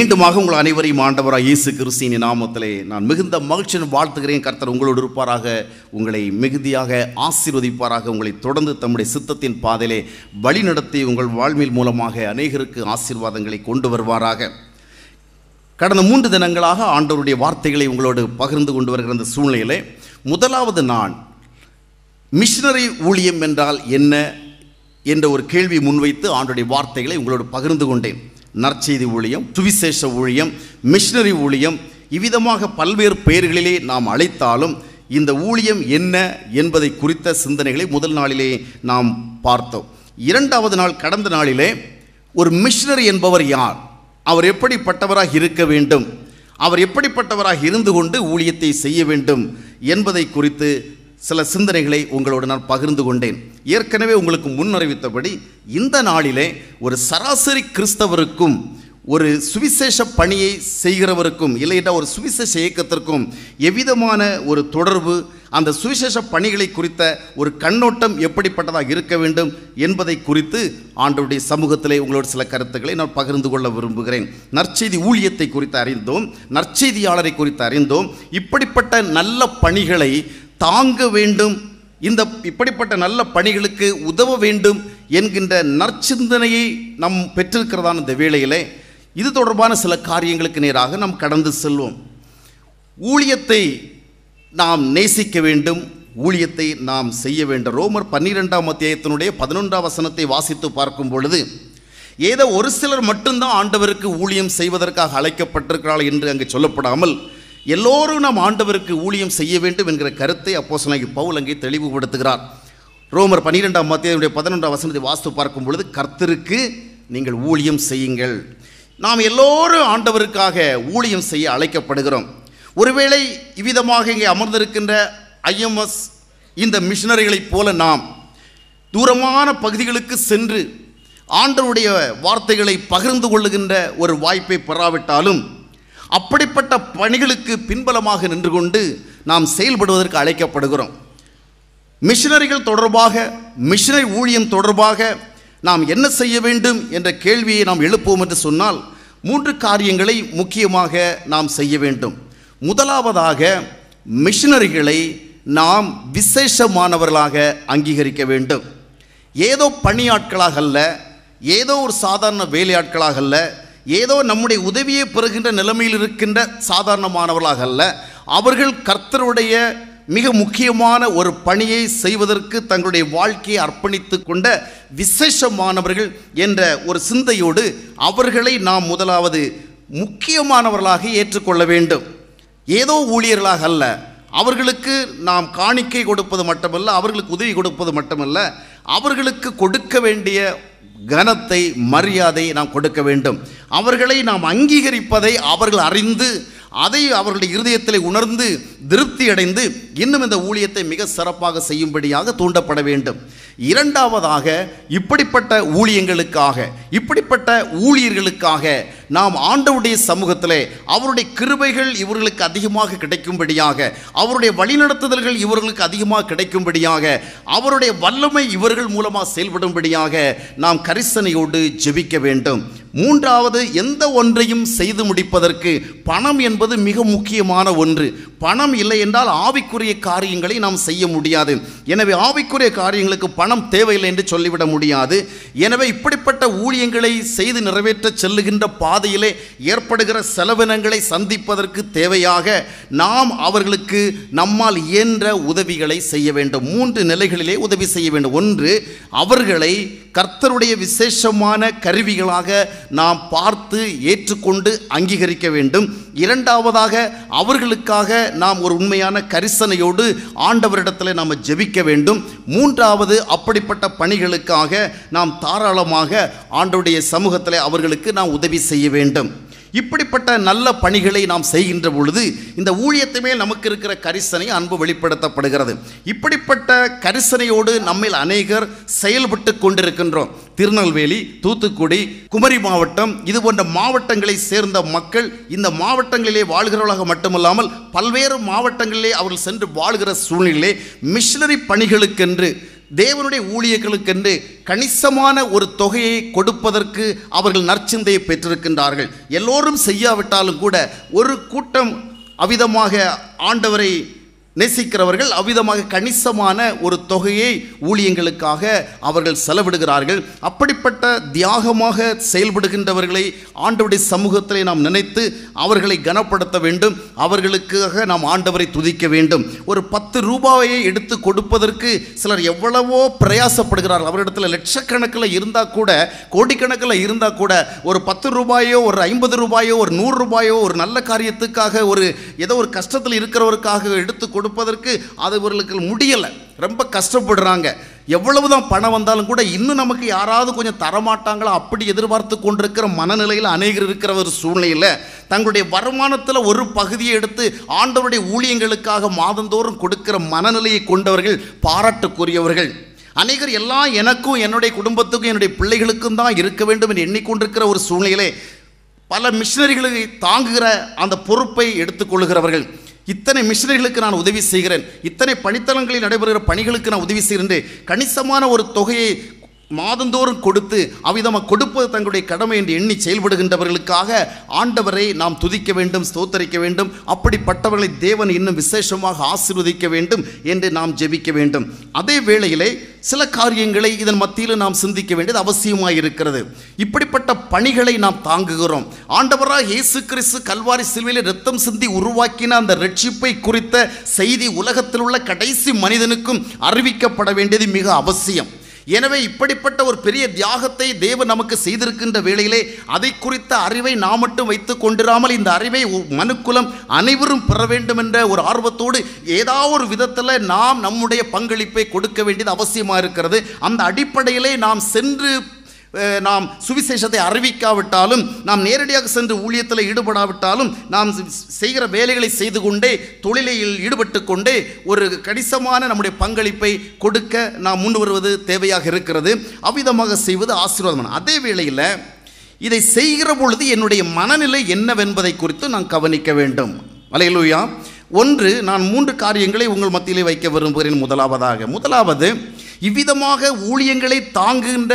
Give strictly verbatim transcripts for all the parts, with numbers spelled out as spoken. மீண்டுமாக உங்கள் அனைவரையும் ஆண்டவராக இயேசு கிறிஸ்துவின் நாமத்திலே நான் மிகுந்த மகிழ்ச்சியுடன் வாழ்த்துகிறேன். கர்த்தர் உங்களோடு இருப்பாராக, உங்களை மிகுதியாக ஆசீர்வதிப்பாராக, உங்களை தொடர்ந்து தம்முடைய சித்தத்தின் பாதையிலே வழிநடத்தி உங்கள் வாழ்வின் மூலமாக அநேகருக்கு ஆசீர்வாதங்களை கொண்டு வருவாராக. கடந்த மூன்று தினங்களாக ஆண்டவருடைய வார்த்தைகளை உங்களோடு பகிர்ந்து கொண்டு வருகிற இந்த சூழ்நிலையிலே முதலாவது நான் மிஷனரி ஊழியம் என்றால் என்ன என்ற ஒரு கேள்வி முன்வைத்து ஆண்டவருடைய வார்த்தைகளை உங்களோடு பகிர்ந்து கொண்டேன். நற்செய்தி ஊழியம், சுவிசேஷ ஊழியம், மிஷனரி ஊழியம், இவ்விதமாக பல்வேறு பெயர்களிலே நாம் அழைத்தாலும் இந்த ஊழியம் என்ன என்பதை குறித்த சிந்தனைகளை முதல் நாளிலே நாம் பார்த்தோம். இரண்டாவது நாள் கடந்த நாளிலே ஒரு மிஷனரி என்பவர் யார், அவர் எப்படிப்பட்டவராக இருக்க வேண்டும், அவர் எப்படிப்பட்டவராக இருந்து கொண்டு ஊழியத்தை செய்ய வேண்டும் என்பதை குறித்து சில சிந்தனைகளை உங்களோடு நான் பகிர்ந்து கொண்டேன். ஏற்கனவே உங்களுக்கு முன்னறிவித்தபடி இந்த நாளிலே ஒரு சராசரி கிறிஸ்தவருக்கும் ஒரு சுவிசேஷ பணியை செய்கிறவருக்கும் இல்லையா ஒரு சுவிசேஷ இயக்கத்திற்கும் எவ்விதமான ஒரு தொடர்பு, அந்த சுவிசேஷ பணிகளை குறித்த ஒரு கண்ணோட்டம் எப்படிப்பட்டதாக இருக்க வேண்டும் என்பதை குறித்து ஆண்டவருடைய சமூகத்திலே உங்களோட சில கருத்துக்களை நான் பகிர்ந்து கொள்ள விரும்புகிறேன். நற்செய்தி ஊழியத்தை குறித்து அறிந்தோம், நற்செய்தியாளரை குறித்து அறிந்தோம். இப்படிப்பட்ட நல்ல பணிகளை தாங்க வேண்டும், இந்த இப்படிப்பட்ட நல்ல பணிகளுக்கு உதவ வேண்டும் என்கின்ற நற்சிந்தனையை நாம் பெற்றிருக்கிறதான இந்த வேளையிலே இது தொடர்பான சில காரியங்களுக்கு நேராக நாம் கடந்து செல்வோம். ஊழியத்தை நாம் நேசிக்க வேண்டும், ஊழியத்தை நாம் செய்ய வேண்டும். ரோமர் பன்னிரெண்டாம் அத்தியாயத்தினுடைய பதினொன்றாம் வசனத்தை வாசித்து பார்க்கும் பொழுது ஏதோ ஒரு சிலர் மட்டும்தான் ஆண்டவருக்கு ஊழியம் செய்வதற்காக அழைக்கப்பட்டிருக்கிறார்கள் என்று அங்கு சொல்லப்படாமல் எல்லோரும் நாம் ஆண்டவருக்கு ஊழியம் செய்ய வேண்டும் என்கிற கருத்தை அப்போஸ்தலனாகிய பவுல் அங்கே தெளிவுபடுத்துகிறார். ரோமர் பன்னிரெண்டாம் அத்தியாயத்தினுடைய பதினொன்றாம் வசனத்தை வாசித்து பார்க்கும் பொழுது கர்த்தருக்கு நீங்கள் ஊழியம் செய்யுங்கள். நாம் எல்லோரும் ஆண்டவருக்காக ஊழியம் செய்ய அழைக்கப்படுகிறோம். ஒருவேளை இவ்விதமாக இங்கே அமர்ந்திருக்கின்ற ஐஎம்எஸ் இந்த மிஷனரிகளைப் போல நாம் தூரமான பகுதிகளுக்கு சென்று ஆண்டவருடைய வார்த்தைகளை பகிர்ந்து கொள்ளுகின்ற ஒரு வாய்ப்பை பெறாவிட்டாலும் அப்படிப்பட்ட பணிகளுக்கு பின்பலமாக நின்று கொண்டு நாம் செயல்படுவதற்கு அழைக்கப்படுகிறோம். மிஷனரிகள் தொடர்பாக, மிஷனரி ஊழியம் தொடர்பாக நாம் என்ன செய்ய வேண்டும் என்ற கேள்வியை நாம் எழுப்புவோம் என்று சொன்னால் மூன்று காரியங்களை முக்கியமாக நாம் செய்ய வேண்டும். முதலாவதாக மிஷனரிகளை நாம் விசேஷமானவர்களாக அங்கீகரிக்க வேண்டும். ஏதோ பணியாட்களாக அல்ல, ஏதோ ஒரு சாதாரண வேலையாட்களாக அல்ல, ஏதோ நம்முடைய உதவியை பெறுகின்ற நிலைமையில் இருக்கின்ற சாதாரணமானவர்களாக அல்ல, அவர்கள் கர்த்தருடைய மிக முக்கியமான ஒரு பணியை செய்வதற்கு தங்களுடைய வாழ்க்கையை அர்ப்பணித்து கொண்ட விசேஷமானவர்கள் என்ற ஒரு சிந்தையோடு அவர்களை நாம் முதலாவது முக்கியமானவர்களாக ஏற்றுக்கொள்ள வேண்டும். ஏதோ ஊழியர்களாக அல்ல, அவர்களுக்கு நாம் காணிக்கை கொடுப்பது மட்டுமல்ல, அவர்களுக்கு உதவி கொடுப்பது மட்டுமல்ல, அவர்களுக்கு கொடுக்க வேண்டிய கனத்தை, மரியாதையை நாம் கொடுக்க வேண்டும். அவர்களை நாம் அங்கீகரிப்பதை அவர்கள் அறிந்து அதை அவர்களுடைய இருதயத்திலே உணர்ந்து திருப்தி அடைந்து இன்னும் இந்த ஊழியத்தை மிக சிறப்பாக செய்யும்படியாக தூண்டப்பட வேண்டும். இரண்டாவதாக இப்படிப்பட்ட ஊழியங்களுக்காக, இப்படிப்பட்ட ஊழியர்களுக்காக நாம் ஆண்டவருடைய சமூகத்திலே அவருடைய கிருபைகள் இவர்களுக்கு அதிகமாக கிடைக்கும்படியாக, அவருடைய வழிநடத்துதல்கள் இவர்களுக்கு அதிகமாக கிடைக்கும்படியாக, அவருடைய வல்லமை இவர்கள் மூலமாக செயல்படும்படியாக நாம் கரிசனையோடு ஜெபிக்க வேண்டும். மூன்றாவது, எந்த ஒன்றையும் செய்து முடிப்பதற்கு பணம் என்பது மிக முக்கியமான ஒன்று. பணம் இல்லை என்றால் ஆவிக்குரிய காரியங்களை நாம் செய்ய முடியாது. எனவே ஆவிக்குரிய காரியங்களுக்கு பணம் தேவையில்லை என்று சொல்லிவிட முடியாது. எனவே இப்படிப்பட்ட ஊழியங்களை செய்து நிறைவேற்ற செல்லுகின்ற பாதையிலே ஏற்படுகிற செலவினங்களை சந்திப்பதற்கு தேவையாக நாம் அவர்களுக்கு நம்மால் இயன்ற உதவிகளை செய்ய வேண்டும். மூன்று நிலைகளிலே உதவி செய்ய வேண்டும். ஒன்று, அவர்களை கர்த்தருடைய விசேஷமான கருவிகளாக நாம் பார்த்து ஏற்றுக்கொண்டு அங்கீகரிக்க வேண்டும். இரண்டாவதாக அவர்களுக்காக நாம் ஒரு உண்மையான கரிசனையோடு ஆண்டவரிடத்தில் நாம் ஜெபிக்க வேண்டும். மூன்றாவது, அப்படிப்பட்ட பணிகளுக்காக நாம் தாராளமாக ஆண்டவருடைய சமூகத்தில் அவர்களுக்கு நாம் உதவி செய்ய வேண்டும். இப்படிப்பட்ட நல்ல பணிகளை நாம் செய்கின்ற பொழுது இந்த ஊழியத்தைமே நமக்கு இருக்கிற கரிசனை அன்பு வெளிப்படுத்தப்படுகிறது. இப்படிப்பட்ட கரிசனையோடு நம்மில் அநேகர் செயல்பட்டு கொண்டிருக்கின்றோம். திருநெல்வேலி, தூத்துக்குடி, குமரி மாவட்டம் இது போன்ற மாவட்டங்களை சேர்ந்த மக்கள் இந்த மாவட்டங்களிலே வாழ்கிறவர்களாக மட்டுமல்லாமல் பல்வேறு மாவட்டங்களிலே அவர்கள் சென்று வாழ்கிற சூழ்நிலையிலே மிஷனரி பணிகளுக்கென்று தேவனுடைய ஊழியர்களுக்கென்று கணிசமான ஒரு தொகையை கொடுப்பதற்கு அவர்கள் நற்சிந்தையை பெற்றிருக்கின்றார்கள். எல்லோரும் செய்யாவிட்டாலும் கூட ஒரு கூட்டம் அவிதமாக ஆண்டவரை நேசிக்கிறவர்கள் அவ்விதமாக கணிசமான ஒரு தொகையை ஊழியங்களுக்காக அவர்கள் செலவிடுகிறார்கள். அப்படிப்பட்ட தியாகமாக செயல்படுகின்றவர்களை ஆண்டவருடைய சமூகத்திலே நாம் நினைத்து அவர்களை கனப்படுத்த வேண்டும். அவர்களுக்காக நாம் ஆண்டவரை துதிக்க வேண்டும். ஒரு பத்து ரூபாயை எடுத்து கொடுப்பதற்கு சிலர் எவ்வளவோ பிரயாசப்படுகிறார்கள். அவரிடத்தில் லட்சக்கணக்கில் இருந்தால் கூட கோடிக்கணக்கில் இருந்தால் கூட ஒரு பத்து ரூபாயோ ஒரு ஐம்பது ரூபாயோ ஒரு நூறு ரூபாயோ ஒரு நல்ல காரியத்துக்காக ஒரு ஏதோ ஒரு கஷ்டத்தில் இருக்கிறவருக்காக எடுத்து கொடுப்பதற்கு அதுவர்களுக்கு முடியலை, ரொம்ப கஷ்டப்படுறாங்க. எவ்வளவுதான் பணம் வந்தாலும் கூட இன்னும் நமக்கு யாராவது கொஞ்சம் தரமாட்டாங்களா அப்படி எதிர்பார்த்து கொண்டிருக்கிற மனநிலையில் அநேகர் இருக்கிற ஒரு சூழ்நிலையில் தங்களுடைய வருமானத்தில் ஒரு பகுதியை எடுத்து ஆண்டவருடைய ஊழியங்களுக்காக மாதந்தோறும் கொடுக்கிற மனநிலையை கொண்டவர்கள் பாராட்டுக்குரியவர்கள். அநேகர் எல்லாம் எனக்கும் என்னுடைய குடும்பத்துக்கும் என்னுடைய பிள்ளைகளுக்கும் தான் இருக்க வேண்டும் என்று எண்ணிக்கொண்டிருக்கிற ஒரு சூழ்நிலையிலே பல மிஷினரிகளுக்கு தாங்குகிற அந்த பொறுப்பை எடுத்துக்கொள்கிறவர்கள். இத்தனை மிஷினரிகளுக்கு நான் உதவி செய்கிறேன், இத்தனை பணித்தளங்களில் நடைபெறுகிற பணிகளுக்கு நான் உதவி செய்கிறேன், கணிசமான ஒரு தொகையை மாதந்தோறும் கொடுத்து அவ்விதமாக கொடுப்பது தங்களுடைய கடமை என்று எண்ணி செயல்படுகின்றவர்களுக்காக ஆண்டவரை நாம் துதிக்க வேண்டும், ஸ்தோத்தரிக்க வேண்டும். அப்படிப்பட்டவர்களை தேவன் இன்னும் விசேஷமாக ஆசீர்வதிக்க வேண்டும் என்று நாம் ஜெபிக்க வேண்டும். அதே வேளையிலே சில காரியங்களை இதன் மத்தியில் நாம் சிந்திக்க வேண்டியது அவசியமாயிருக்கிறது. இப்படிப்பட்ட பணிகளை நாம் தாங்குகிறோம். ஆண்டவராக இயேசு கிறிஸ்து கல்வாரி சிலுவையிலே இரத்தம் சிந்தி உருவாக்கின அந்த ரட்சிப்பை குறித்த செய்தி உலகத்தில் உள்ள கடைசி மனிதனுக்கும் அறிவிக்கப்பட வேண்டியது மிக அவசியம். எனவே இப்படிப்பட்ட ஒரு பெரிய தியாகத்தை தேவன் நமக்கு செய்திருக்கின்ற வேளையிலே அதை குறித்த அறிவை நாம் மட்டும் வைத்து கொண்டிராமல் இந்த அறிவை மனுக்குலம் அனைவரும் பெற வேண்டும் என்ற ஒரு ஆர்வத்தோடு ஏதாவது ஒரு விதத்தில் நாம் நம்முடைய பங்களிப்பை கொடுக்க வேண்டியது அவசியமாக இருக்கிறது. அந்த அடிப்படையிலே நாம் சென்று நாம் சுவிசேஷத்தை அறிவிக்காவிட்டாலும் நாம் நேரடியாக சென்று ஊழியத்தில் ஈடுபடாவிட்டாலும் நாம் செய்கிற வேலைகளை செய்து கொண்டே தொழிலையில் ஈடுபட்டு கொண்டே ஒரு கணிசமான நம்முடைய பங்களிப்பை கொடுக்க நாம் முன் வருவது தேவையாக இருக்கிறது. அவ்விதமாக செய்வது ஆசீர்வாதமான. அதே வேளையில் இதை செய்கிற பொழுது என்னுடைய மனநிலை என்னவென்பதை குறித்து நான் கவனிக்க வேண்டும். அல்லேலூயா. ஒன்று, நான் மூன்று காரியங்களை உங்கள் மத்தியிலே வைக்க விரும்புகிறேன். முதலாவதாக முதலாவது இவ்விதமாக ஊழியங்களை தாங்குகின்ற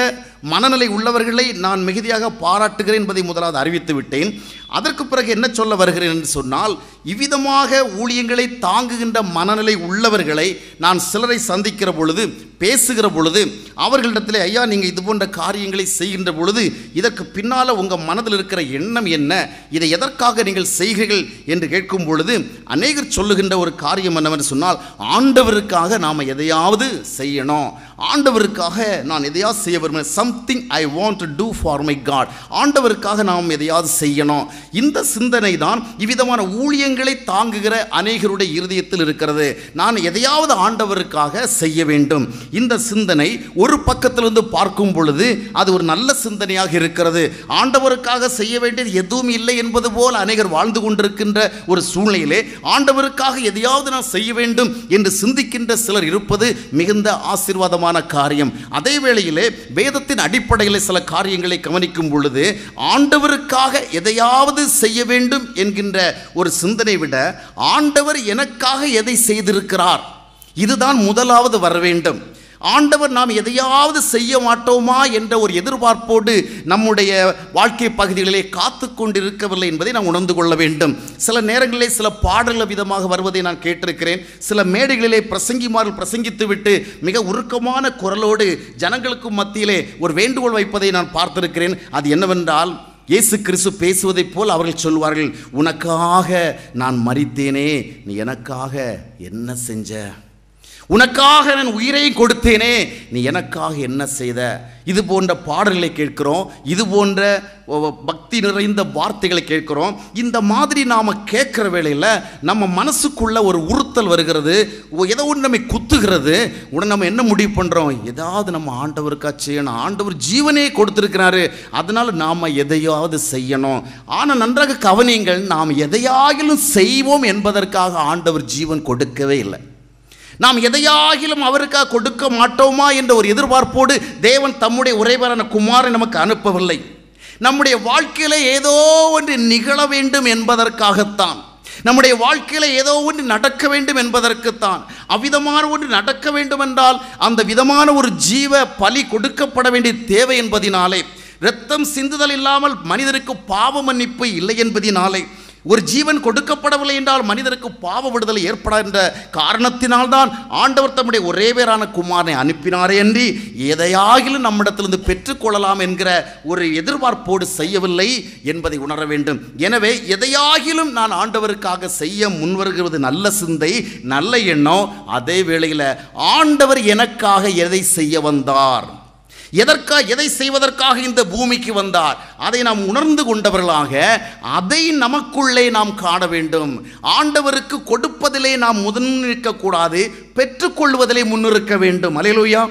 மனநிலை உள்ளவர்களை நான் மிகுதியாக பாராட்டுகிறேன் என்பதை முதலாவது அறிவித்து விட்டேன். அதற்கு பிறகு என்ன சொல்ல வருகிறேன் என்று சொன்னால், இவ்விதமாக ஊழியங்களை தாங்குகின்ற மனநிலை உள்ளவர்களை நான் சிலரை சந்திக்கிற பொழுது பேசுகிற பொழுது அவர்களிடத்தில் ஐயா நீங்கள் இது போன்ற காரியங்களை செய்கின்ற பொழுது இதற்கு பின்னால் உங்கள் மனதில் இருக்கிற எண்ணம் என்ன, இதை எதற்காக நீங்கள் செய்கிறீர்கள் என்று கேட்கும் பொழுது அநேகர் சொல்லுகின்ற ஒரு காரியம் என்னவென்று சொன்னால், ஆண்டவருக்காக நாம் எதையாவது செய்யணும், ஆண்டவருக்காக நான் எதையாவது செய்ய விரும்புகிறேன், something I want to do for my God, ஆண்டவருக்காக நாம் எதையாவது செய்யணும். இந்த சிந்தனை தான் இவ்விதமான ஊழியங்களை தாங்குகிற அநேகருடைய இருதயத்தில் இருக்கிறது. நான் எதையாவது ஆண்டவருக்காக செய்ய வேண்டும். இந்த சிந்தனை ஒரு பக்கத்திலிருந்து பார்க்கும் பொழுது அது ஒரு நல்ல சிந்தனையாக இருக்கிறது. ஆண்டவருக்காக செய்ய வேண்டியது எதுவும் இல்லை என்பது போல் அநேகர் வாழ்ந்து கொண்டிருக்கின்ற ஒரு சூழ்நிலையிலே ஆண்டவருக்காக எதையாவது நான் செய்ய வேண்டும் என்று சிந்திக்கின்ற சிலர் இருப்பது மிகுந்த ஆசீர்வாதமான காரியம். அதே வேளையிலே வேதத்தின் அடிப்படையில் சில காரியங்களை கவனிக்கும் பொழுது ஆண்டவருக்காக எதையாவது செய்ய வேண்டும் என்கின்ற ஒரு சிந்தனை விட ஆண்டவர் எனக்காக எதை செய்திருக்கிறார், இதுதான் முதலாவது வர வேண்டும். ஆண்டவர் நாம் எதையாவது செய்ய மாட்டோமா என்ற ஒரு எதிர்பார்ப்போடு நம்முடைய வாழ்க்கை பகுதிகளிலே காத்து கொண்டிருக்கவில்லை என்பதை நாம் உணர்ந்து கொள்ள வேண்டும். சில நேரங்களிலே சில பாடல்கள் விதமாக வருவதை நான் கேட்டிருக்கிறேன். சில மேடைகளிலே பிரசங்கிமார்கள் பிரசங்கித்துவிட்டு மிக உருக்கமான குரலோடு ஜனங்களுக்கு மத்தியிலே ஒரு வேண்டுகோள் வைப்பதை நான் பார்த்திருக்கிறேன். அது என்னவென்றால், இயேசு கிறிஸ்து பேசுவதைப் போல் அவர்கள் சொல்வார்கள், உனக்காக நான் மரித்தேனே, நீ எனக்காக என்ன செஞ்ச, உனக்காக நான் உயிரை கொடுத்தேனே, நீ எனக்காக என்ன செய்த. இது போன்ற பாடல்களை கேட்கிறோம், இது போன்ற பக்தி நிறைந்த வார்த்தைகளை கேட்கிறோம். இந்த மாதிரி நாம் கேட்குற வேளையில் நம்ம மனசுக்குள்ளே ஒரு உறுத்தல் வருகிறது, ஏதோ ஒன்று நம்மை குத்துகிறது. உடனே நம்ம என்ன முடிவு பண்ணுறோம், ஏதாவது நம்ம ஆண்டவருக்காக செய்யணும், ஆண்டவர் ஜீவனே கொடுத்துருக்கிறாரு, அதனால் நாம் எதையாவது செய்யணும். ஆனால் நன்றாக கவனியுங்கள், நாம் எதையாகிலும் செய்வோம் என்பதற்காக ஆண்டவர் ஜீவன் கொடுக்கவே இல்லை. நாம் எதையாகிலும் அவருக்காக கொடுக்க மாட்டோமா என்ற ஒரு எதிர்பார்ப்போடு தேவன் தம்முடைய உறைவரான குமாரை நமக்கு அனுப்பவில்லை. நம்முடைய வாழ்க்கையில் ஏதோ ஒன்று நிகழ வேண்டும் என்பதற்காகத்தான், நம்முடைய வாழ்க்கையில ஏதோ ஒன்று நடக்க வேண்டும் என்பதற்குத்தான். அவ்விதமான ஒன்று நடக்க வேண்டுமென்றால் அந்த விதமான ஒரு ஜீவ பலி கொடுக்கப்பட வேண்டிய தேவை என்பதினாலே, இரத்தம் சிந்துதல் இல்லாமல் மனிதருக்கு பாவ மன்னிப்பு இல்லை என்பதினாலே, ஒரு ஜீவன் கொடுக்கப்படவில்லை என்றால் மனிதருக்கு பாவ விடுதலை ஏற்படுகின்ற காரணத்தினால்தான் ஆண்டவர் தம்முடைய ஒரே பேரான குமாரனை அனுப்பினாரே என்று எதையாகிலும் நம்மிடத்திலிருந்து பெற்றுக்கொள்ளலாம் என்கிற ஒரு எதிர்பார்ப்போடு செய்யவில்லை என்பதை உணர வேண்டும். எனவே எதையாகிலும் நான் ஆண்டவருக்காக செய்ய முன்வருகிறது நல்ல சிந்தை, நல்ல எண்ணம். அதே வேளையில் ஆண்டவர் எனக்காக எதை செய்ய வந்தார், எதற்காக எதை செய்வதற்காக இந்த பூமிக்கு வந்தார், அதை நாம் உணர்ந்து கொண்டவர்களாக அதை நமக்குள்ளே நாம் காண வேண்டும். ஆண்டவருக்கு கொடுப்பதிலே நாம் முன்னிற்கக்கூடாது, பெற்றுக்கொள்வதிலே முன்னிற்க வேண்டும். அல்லேலூயா.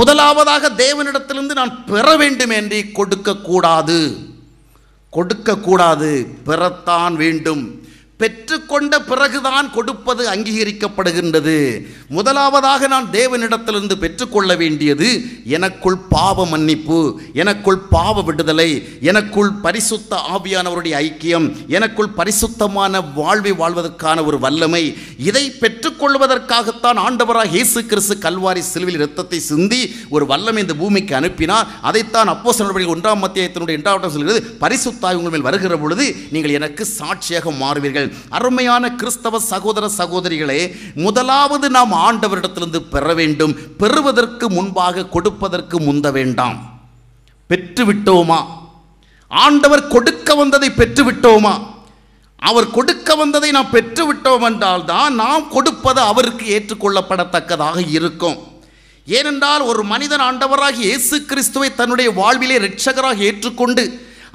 முதலாவதாக தேவனிடத்திலிருந்து நான் பெற வேண்டும் என்று கொடுக்கக்கூடாது, கொடுக்கக்கூடாது பெறத்தான் வேண்டும். பெற்றுக்கொண்ட பிறகுதான் கொடுப்பது அங்கீகரிக்கப்படுகின்றது. முதலாவதாக நான் தேவனிடத்திலிருந்து பெற்றுக்கொள்ள வேண்டியது எனக்குள் பாவ மன்னிப்பு, எனக்குள் பாவ விடுதலை, எனக்குள் பரிசுத்த ஆவியானவருடைய ஐக்கியம், எனக்குள் பரிசுத்தமான வாழ்வை வாழ்வதற்கான ஒரு வல்லமை. இதை பெற்றுக்கொள்வதற்காகத்தான் ஆண்டவராக இயேசு கிறிஸ்து கல்வாரி சிலுவையில் இரத்தத்தை சிந்தி ஒரு வல்லமை இந்த பூமிக்கு அனுப்பினார். அதைத்தான் அப்போஸ்தலர்கள் ஒன்றாம் அத்தியாயத்தினுடைய இரண்டாம் வசனம் சொல்கிறது, பரிசுத்த ஆவி உங்கள் மேல் வருகிற பொழுது நீங்கள் எனக்கு சாட்சியாக மாறுவீர்கள். அருமையான கிறிஸ்தவ சகோதர சகோதரிகளே, முதலாவது நாம் ஆண்டவரிடத்திலிருந்து பெற வேண்டும். பெறுவதற்கு முன்பாக கொடுப்பதற்கு முந்த வேண்டாம். பெற்றுவிட்டோமா? ஆண்டவர் கொடுக்க வந்ததை பெற்றுவிட்டோமா? அவர் கொடுக்க வந்ததை நாம் பெற்றுவிட்டோம் என்றால் தான் நாம் கொடுப்பது அவருக்கு ஏற்றுக்கொள்ளப்படத்தக்கதாக இருக்கும். ஏனென்றால் ஒரு மனிதன் ஆண்டவராகி இயேசு கிறிஸ்துவை தன்னுடைய வாழ்விலே இரட்சகராக ஏற்றுக்கொண்டு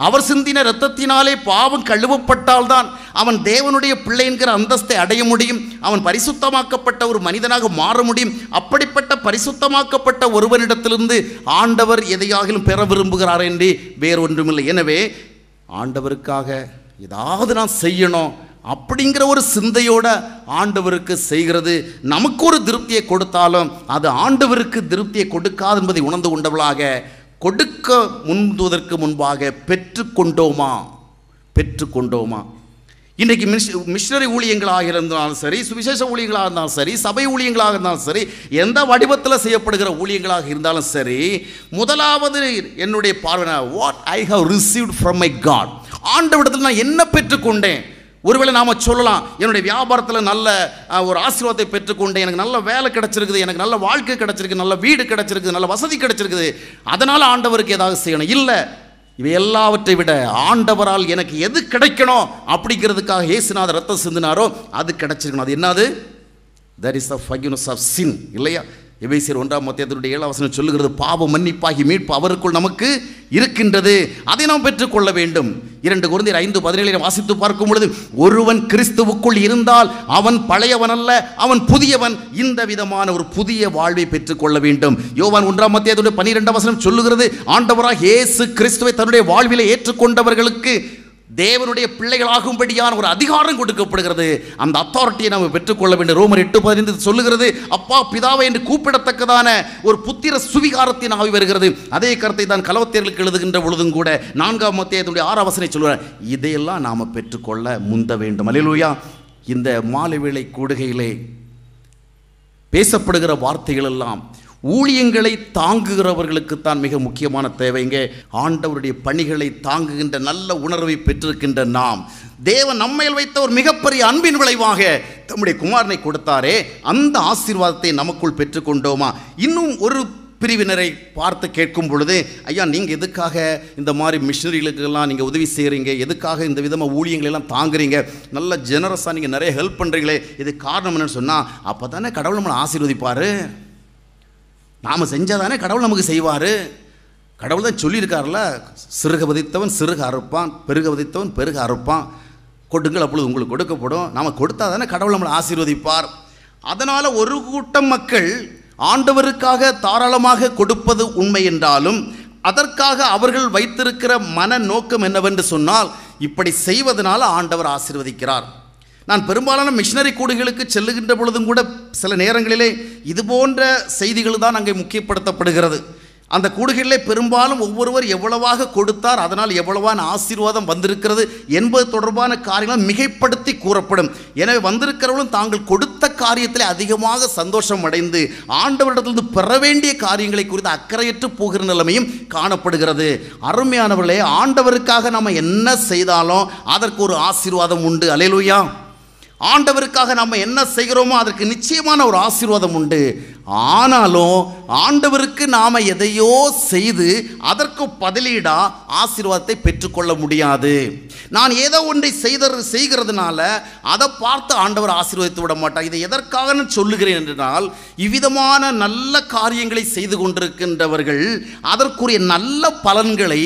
அவர் சிந்தின இரத்தத்தினாலே பாவம் கழுவப்பட்டால்தான் அவன் தேவனுடைய பிள்ளை என்கிற அந்தஸ்தை அடைய முடியும். அவன் பரிசுத்தமாக்கப்பட்ட ஒரு மனிதனாக மாற முடியும். அப்படிப்பட்ட பரிசுத்தமாக்கப்பட்ட ஒருவனிடத்திலிருந்து ஆண்டவர் எதையாகிலும் பெற விரும்புகிறார் என்று வேறொன்றுமில்லை. எனவே ஆண்டவருக்காக ஏதாவது நான் செய்யணும் அப்படிங்கிற ஒரு சிந்தையோட ஆண்டவருக்கு செய்கிறது நமக்கு ஒரு திருப்தியை கொடுத்தாலும் அது ஆண்டவருக்கு திருப்தியை கொடுக்காது என்பதை உணர்ந்து கொண்டவளாக கொடுக்க முன்புவதற்கு முன்பாக பெற்றுக்கொண்டோமா, பெற்றுக்கொண்டோமா? இன்றைக்கு மிஷ் மிஷினரி ஊழியங்களாக இருந்தாலும் சரி, சுவிசேஷ ஊழியங்களாக இருந்தாலும் சரி, சபை ஊழியங்களாக இருந்தாலும் சரி, எந்த வடிவத்தில் செய்யப்படுகிற ஊழியங்களாக இருந்தாலும் சரி, முதலாவது என்னுடைய பார்வை what I have received from my God, ஆண்டவரிடத்தில் நான் என்ன பெற்றுக்கொண்டேன். ஒருவேளை நாம் சொல்லலாம், என்னுடைய வியாபாரத்தில் நல்ல ஒரு ஆசீர்வாதத்தை பெற்றுக்கொண்டேன், எனக்கு நல்ல வேலை கிடச்சிருக்குது, எனக்கு நல்ல வாழ்க்கை கிடச்சிருக்கு, நல்ல வீடு கிடச்சிருக்குது, நல்ல வசதி கிடச்சிருக்குது, அதனால் ஆண்டவருக்கு ஏதாவது செய்யணும். இல்லை, இவை எல்லாவற்றை விட ஆண்டவரால் எனக்கு எது கிடைக்கணும் அப்படிங்கிறதுக்காக இயேசுநாதர் ரத்தம் சிந்தினாரோ அது கிடைச்சிருக்கணும். அது என்னது? That is the forgiveness of sin, இல்லையா? எபேசியர் ஒன்றாம் அத்தியாயத்தினுடைய ஏழாம் வசனம் சொல்லுகிறது, பாவ மன்னிப்பாகி மீட்பு அவருக்குள் நமக்கு இருக்கின்றது, அதை நாம் பெற்றுக்கொள்ள வேண்டும். இரண்டு கொரிந்தியர் ஐந்து பதினேழு வாசித்து பார்க்கும் பொழுது, ஒருவன் கிறிஸ்துவுக்குள் இருந்தால் அவன் பழையவன் அல்ல, அவன் புதியவன், இந்த விதமான ஒரு புதிய வாழ்வை பெற்றுக்கொள்ள வேண்டும். யோவான் ஒன்றாம் அத்தியாயத்தினுடைய பன்னிரெண்டாம் வசனம் சொல்லுகிறது, ஆண்டவராக இயேசு கிறிஸ்துவை தன்னுடைய வாழ்விலே ஏற்றுக்கொண்டவர்களுக்கு தேவனுடைய பிள்ளைகளாகும்படியான ஒரு அதிகாரம் கொடுக்கப்படுகிறது. அந்த அத்தாரிட்டியை நாம் பெற்றுக்கொள்ள வேண்டும். ரோமர் எட்டு பதினைந்து சொல்லுகிறது, அப்பா பிதாவை என்று கூப்பிடத்தக்கதான ஒரு புத்திர சுவிகாரத்தின் ஆவி வருகிறது. அதே கருத்தை தான் கலவத்தியர்களுக்கு எழுதுகின்ற பொழுதும் கூட நான்காம் அத்தியாயத்தினுடைய ஆறாம் வசனத்தை சொல்கிறார். இதையெல்லாம் நாம் பெற்றுக்கொள்ள முந்த வேண்டும். அல்லேலூயா. இந்த மாலை வேளை கூடுகையிலே பேசப்படுகிற வார்த்தைகள் எல்லாம் ஊழியங்களை தாங்குகிறவர்களுக்குத்தான் மிக முக்கியமான தேவைங்க. ஆண்டவருடைய பணிகளை தாங்குகின்ற நல்ல உணர்வை பெற்றிருக்கின்ற நாம், தேவன் நம்மையில் வைத்த ஒரு மிகப்பெரிய அன்பின் விளைவாக தம்முடைய குமாரனை கொடுத்தாரே, அந்த ஆசீர்வாதத்தை நமக்குள் பெற்றுக்கொண்டோமா? இன்னும் ஒரு பிரிவினரை பார்த்து கேட்கும் பொழுது, ஐயா நீங்கள் எதுக்காக இந்த மாதிரி மிஷினரிகளுக்கெல்லாம் நீங்கள் உதவி செய்கிறீங்க, எதுக்காக இந்த விதமாக ஊழியங்களெல்லாம் தாங்குறீங்க, நல்ல ஜெனரஸாக நீங்கள் நிறைய ஹெல்ப் பண்ணுறீங்களே, இது காரணம் என்னன்னு சொன்னால், அப்போ தானே கடவுள் நம்மளை ஆசீர்வதிப்பார், நாம் செஞ்சால் தானே கடவுள் நமக்கு செய்வார். கடவுள் தான் சொல்லியிருக்கார்ல, சிறுக விதைத்தவன் சிறுக அறுப்பான், பெருக விதைத்தவன் பெருக அறுப்பான், கொடுங்கள் அப்பொழுது உங்களுக்கு கொடுக்கப்படும், நாம் கொடுத்தா தானே கடவுள் நம்மளை ஆசீர்வதிப்பார். அதனால் ஒரு கூட்டம் மக்கள் ஆண்டவருக்காக தாராளமாக கொடுப்பது உண்மை என்றாலும், அதற்காக அவர்கள் வைத்திருக்கிற மன நோக்கம் என்னவென்று சொன்னால், இப்படி செய்வதனால் ஆண்டவர் ஆசீர்வதிக்கிறார். நான் பெரும்பாலான மிஷினரி கூடுகளுக்கு செல்லுகின்ற பொழுதும் கூட சில நேரங்களிலே இது போன்ற செய்திகள் தான் அங்கே முக்கியப்படுத்தப்படுகிறது. அந்த கூடுகையிலே பெரும்பாலும் ஒவ்வொருவர் எவ்வளவாக கொடுத்தார், அதனால் எவ்வளவான ஆசீர்வாதம் வந்திருக்கிறது என்பது தொடர்பான காரியங்கள் மிகைப்படுத்தி கூறப்படும். எனவே வந்திருக்கிறவர்களும் தாங்கள் கொடுத்த காரியத்திலே அதிகமாக சந்தோஷம் அடைந்து ஆண்டவரிடத்திலிருந்து பெற வேண்டிய காரியங்களை குறித்து அக்கறையற்று போகிற நிலைமையும் காணப்படுகிறது. அருமையானவர்களே, ஆண்டவருக்காக நம்ம என்ன செய்தாலும் அதற்கு ஒரு ஆசீர்வாதம் உண்டு. அல்லேலூயா. ஆண்டவருக்காக நம்ம என்ன செய்கிறோமோ அதற்கு நிச்சயமான ஒரு ஆசீர்வாதம் உண்டு. ஆனாலும் ஆண்டவருக்கு நாம் எதையோ செய்து அதற்கு பதிலீடாக ஆசீர்வாதத்தை பெற்றுக்கொள்ள முடியாது. நான் ஏதோ ஒன்றை செய்த செய்கிறதுனால அதை பார்த்து ஆண்டவர் ஆசீர்வதித்து விட மாட்டார். இதை எதற்காக நான் சொல்லுகிறேன் என்றால், இவ்விதமான நல்ல காரியங்களை செய்து கொண்டிருக்கின்றவர்கள் அதற்குரிய நல்ல பலன்களை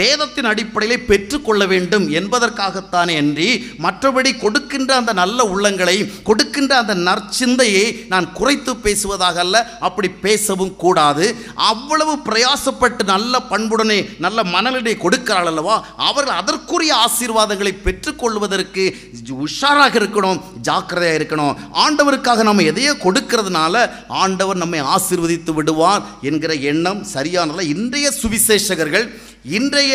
வேதத்தின் அடிப்படையில் பெற்றுக்கொள்ள வேண்டும் என்பதற்காகத்தானே அன்றி மற்றபடி கொடுக்கின்ற அந்த நல்ல உள்ளங்களை, கொடுக்கின்ற அந்த நற்சிந்தையை நான் குறைத்து பேசுவதாக அல்ல. அப்படி பேசவும் கூடாது. அவ்வளவு பிரயாசப்பட்டு நல்ல பண்புடனே நல்ல மனநிலையை கொடுக்கிறாள் அல்லவா, அவர்கள் அதற்குரிய ஆசீர்வாதங்களை பெற்றுக்கொள்வதற்கு உஷாராக இருக்கணும், ஜாக்கிரதையாக இருக்கணும். ஆண்டவருக்காக நம்ம எதையோ கொடுக்கிறதுனால ஆண்டவர் நம்மை ஆசீர்வதித்து விடுவார் என்கிற எண்ணம் சரியானதில்லை. இன்றைய சுவிசேஷகர்கள், இன்றைய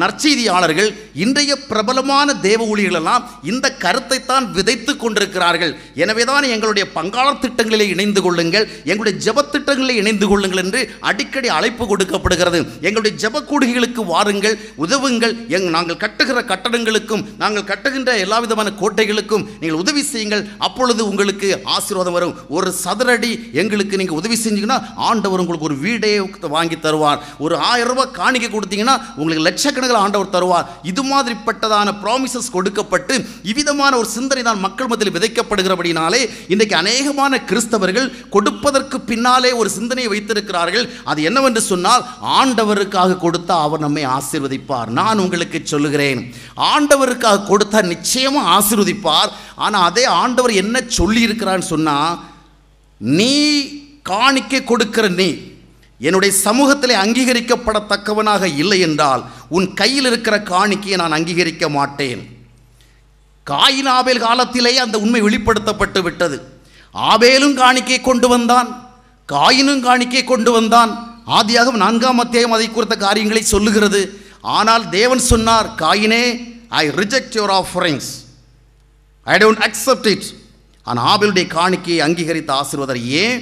நற்செய்தியாளர்கள், இன்றைய பிரபலமான தேவ ஊழியர்களெல்லாம் இந்த கருத்தை தான் விதைத்து கொண்டிருக்கிறார்கள். எனவே தான் எங்களுடைய பங்காளர் திட்டங்களிலே இணைந்து கொள்ளுங்கள், எங்களுடைய ஜெபத்திட்டங்களிலே இணைந்து கொள்ளுங்கள் என்று அடிக்கடி அழைப்பு கொடுக்கப்படுகிறது. எங்களுடைய ஜெபக்கூடுகைகளுக்கு வாருங்கள், உதவுங்கள். எங் நாங்கள் கட்டுகிற கட்டடங்களுக்கும் நாங்கள் கட்டுகின்ற எல்லா விதமான கோட்டைகளுக்கும் நீங்கள் உதவி செய்யுங்கள். அப்பொழுது உங்களுக்கு ஆசீர்வாதம் வரும். ஒரு சதுரடி எங்களுக்கு நீங்கள் உதவி செஞ்சீங்கன்னா ஆண்டவர் உங்களுக்கு ஒரு வீடே வாங்கி தருவார். ஒரு ஆயிரம் ரூபாய் காணிக்கை கொடுத்தீங்கன்னா உங்களுக்கு லட்சக்கணக்கில் ஆண்டவர் தருவார். இது மாதிரிப்பட்டதான ப்ராமிசஸ் கொடுக்கப்பட்டு இவ்விதமான ஒரு சிந்தனை தான் மக்கள் மத்தியில் விதைக்கப்படுகிறபடினாலே இன்றைக்கு அநேகமான கிறிஸ்தவர்கள் கொடுப்பதற்கு பின்னாலே ஒரு சிந்தனையை வைத்திருக்கிறார்கள். அது என்னவென்று சொன்னால், ஆண்டவருக்காக கொடுத்தா அவர் நம்மை ஆசீர்வதிப்பார். நான் உங்களுக்கு சொல்லுகிறேன், ஆண்டவருக்காக கொடுத்தா நிச்சயமாக ஆசீர்வதிப்பார். ஆனால் அதே ஆண்டவர் என்ன சொல்லி இருக்கிறான்னு சொன்னா, நீ காணிக்கை கொடுக்கிற நீ என்னுடைய சமூகத்திலே அங்கீகரிக்கப்படத்தக்கவனாக இல்லை என்றால் உன் கையில் இருக்கிற காணிக்கையை நான் அங்கீகரிக்க மாட்டேன். காயின் ஆபேல் காலத்திலேயே அந்த உண்மை வெளிப்படுத்தப்பட்டு விட்டது. ஆபேலும் காணிக்கை கொண்டு வந்தான், காயினும் காணிக்கை கொண்டு வந்தான். ஆதியாகமம் நான்காம் அத்தியாயம் அதை குறித்த காரியங்களை சொல்லுகிறது. ஆனால் தேவன் சொன்னார், காயினே, I reject your offerings, I don't accept it. ஆனால் ஆபேலுடைய காணிக்கையை அங்கீகரித்த ஆசீர்வாதர். ஏன்?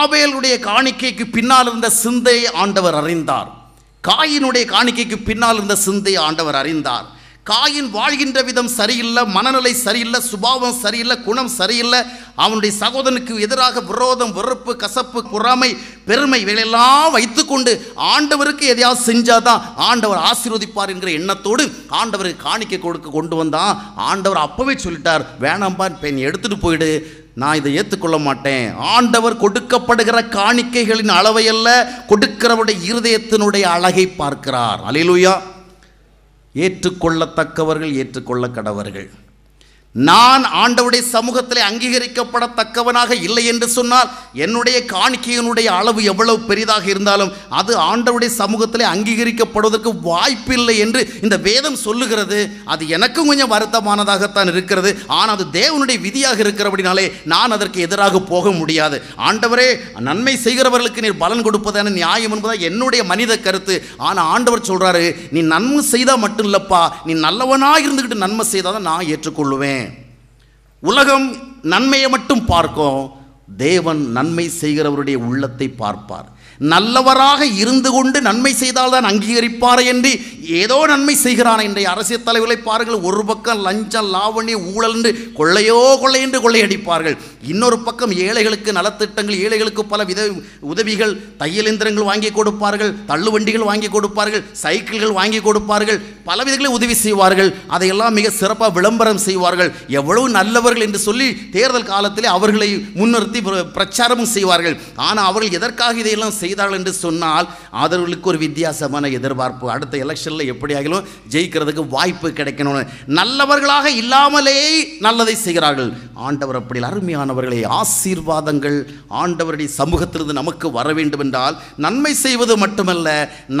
ஆபேலுடைய காணிக்கைக்கு பின்னால் இருந்த சிந்தையை ஆண்டவர் அறிந்தார். காயினுடைய காணிக்கைக்கு பின்னால் இருந்த சிந்தையை ஆண்டவர் அறிந்தார். காயின் வாழ்கின்ற விதம் சரியில்லை, மனநிலை சரியில்லை, சுபாவம் சரியில்லை, குணம் சரியில்லை. அவனுடைய சகோதரனுக்கு எதிராக விரோதம், வெறுப்பு, கசப்பு, பொறாமை, பெருமை இவையெல்லாம் வைத்துக்கொண்டு ஆண்டவருக்கு எதையாவது செஞ்சாதான் ஆண்டவர் ஆசீர்வதிப்பார் என்கிற எண்ணத்தோடு ஆண்டவருக்கு காணிக்கை கொடுக்க கொண்டு வந்தான். ஆண்டவர் அப்பவே சொல்லிட்டார், வேணாம்பான் பெண், எடுத்துட்டு போயிடு, நான் இதை ஏற்றுக்கொள்ள மாட்டேன். ஆண்டவர் கொடுக்கப்படுகிற காணிக்கைகளின் அளவை அல்ல, கொடுக்கிறவருடைய இருதயத்தினுடைய அழகை பார்க்கிறார். அல்லேலூயா. ஏற்றுக்கொள்ளத்தக்கவர்கள் ஏற்றுக்கொள்ள கடவர்கள். நான் ஆண்டவருடைய சமூகத்திலே அங்கீகரிக்கப்படத்தக்கவனாக இல்லை என்று சொன்னால் என்னுடைய காணிக்கையினுடைய அளவு எவ்வளவு பெரிதாக இருந்தாலும் அது ஆண்டவருடைய சமூகத்திலே அங்கீகரிக்கப்படுவதற்கு வாய்ப்பில்லை என்று இந்த வேதம் சொல்லுகிறது. அது எனக்கும் கொஞ்சம் வருத்தமானதாகத்தான் இருக்கிறது. ஆனால் அது தேவனுடைய விதியாக இருக்கிறபடினாலே நான் அதற்கு எதிராக போக முடியாது. ஆண்டவரே, நன்மை செய்கிறவர்களுக்கு நீர் பலன் கொடுப்பதான நியாயம் என்பதாக என்னுடைய மனித கருத்து. ஆனால் ஆண்டவர் சொல்கிறாரு, நீ நன்மை செய்தால் மட்டும் இல்லைப்பா, நீ நல்லவனாக இருந்துக்கிட்டு நன்மை செய்தால் தான் நான் ஏற்றுக்கொள்ளுவேன். உலகம் நன்மையை மட்டும் பார்க்கும், தேவன் நன்மை செய்கிறவருடைய உள்ளத்தை பார்ப்பார். நல்லவராக இருந்து கொண்டு நன்மை செய்தால்தான் அங்கீகரிப்பார் என்று ஏதோ நன்மை செய்கிறான். இன்றைய அரசியல் தலைவர்களை பாருங்கள், ஒரு பக்கம் லஞ்சம், லாவணி, ஊழல் என்று கொள்ளையோ கொள்ளை என்று கொள்ளையடிப்பார்கள். இன்னொரு பக்கம் ஏழைகளுக்கு நலத்திட்டங்கள், ஏழைகளுக்கு பல வித உதவிகள், தையல் இயந்திரங்கள் வாங்கி கொடுப்பார்கள், தள்ளுவண்டிகள் வாங்கி கொடுப்பார்கள், சைக்கிள்கள் வாங்கி கொடுப்பார்கள், பல விதங்களை உதவி செய்வார்கள். அதையெல்லாம் மிக சிறப்பாக விளம்பரம் செய்வார்கள். எவ்வளவு நல்லவர்கள் என்று சொல்லி தேர்தல் காலத்திலே அவர்களை முன்னிறுத்தி பிரச்சாரமும் செய்வார்கள். ஆனால் அவர்கள் எதற்காக இதையெல்லாம் செய்தார்கள் என்று சொன்னால் அவர்களுக்கு ஒரு வித்தியாசமான எதிர்பார்ப்பு, அடுத்த எலெக்ஷனில் எப்படியாகிலும் ஜெயிக்கிறதுக்கு வாய்ப்பு கிடைக்கணும். நல்லவர்களாக இல்லாமலே நல்லதை செய்கிறார்கள். ஆண்டவர் அப்படி அருமையானவர்களை ஆசீர்வாதங்கள் ஆண்டவருடைய சமூகத்திலிருந்து நமக்கு வர வேண்டும் என்றால் நன்மை செய்வது மட்டுமல்ல,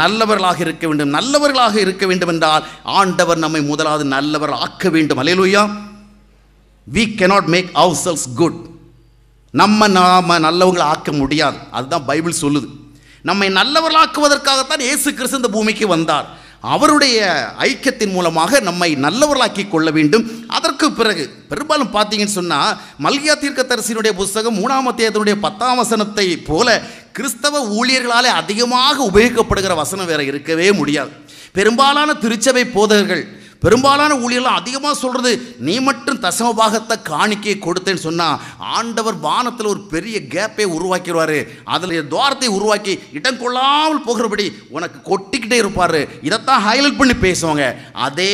நல்லவர்களாக இருக்க வேண்டும். நல்லவர்களாக இருக்க வேண்டும் என்றால் ஆண்டவர் நம்மை முதலாவது நல்லவர் ஆக்க வேண்டும். அல்லேலூயா. we cannot make ourselves good. நம்ம நாம் நல்லவங்களை ஆக்க முடியாது. அதுதான் பைபிள் சொல்லுது. நம்மை நல்லவர்களாக்குவதற்காகத்தான் இயேசு கிறிஸ்து இந்த பூமிக்கு வந்தார். அவருடைய ஐக்கியத்தின் மூலமாக நம்மை நல்லவர்களாக்கி கொள்ள வேண்டும். அதற்கு பிறகு பெரும்பாலும் பார்த்தீங்கன்னு சொன்னால் மல்கியா தீர்க்கதரிசியினுடைய புஸ்தகம் மூணாம் அத்தியாயத்தினுடைய பத்தாம் வசனத்தை போல கிறிஸ்தவ ஊழியர்களாலே அதிகமாக உபயோகிக்கப்படுகிற வசனம் வேற இருக்கவே முடியாது. பெரும்பாலான திருச்சபை போதகர்கள் பெரும்பாலான ஊழியர்கள் அதிகமாக சொல்கிறது, நீ மட்டும் தசமபாகத்தை காணிக்கையை கொடுத்தேன்னு சொன்னால் ஆண்டவர் வானத்தில் ஒரு பெரிய கேப்பை உருவாக்கிடுவார், அதில் துவாரத்தை உருவாக்கி இடம் கொள்ளாமல் போகிறபடி உனக்கு கொட்டிக்கிட்டே இருப்பார். இதைத்தான் ஹைலைட் பண்ணி பேசுவாங்க. அதே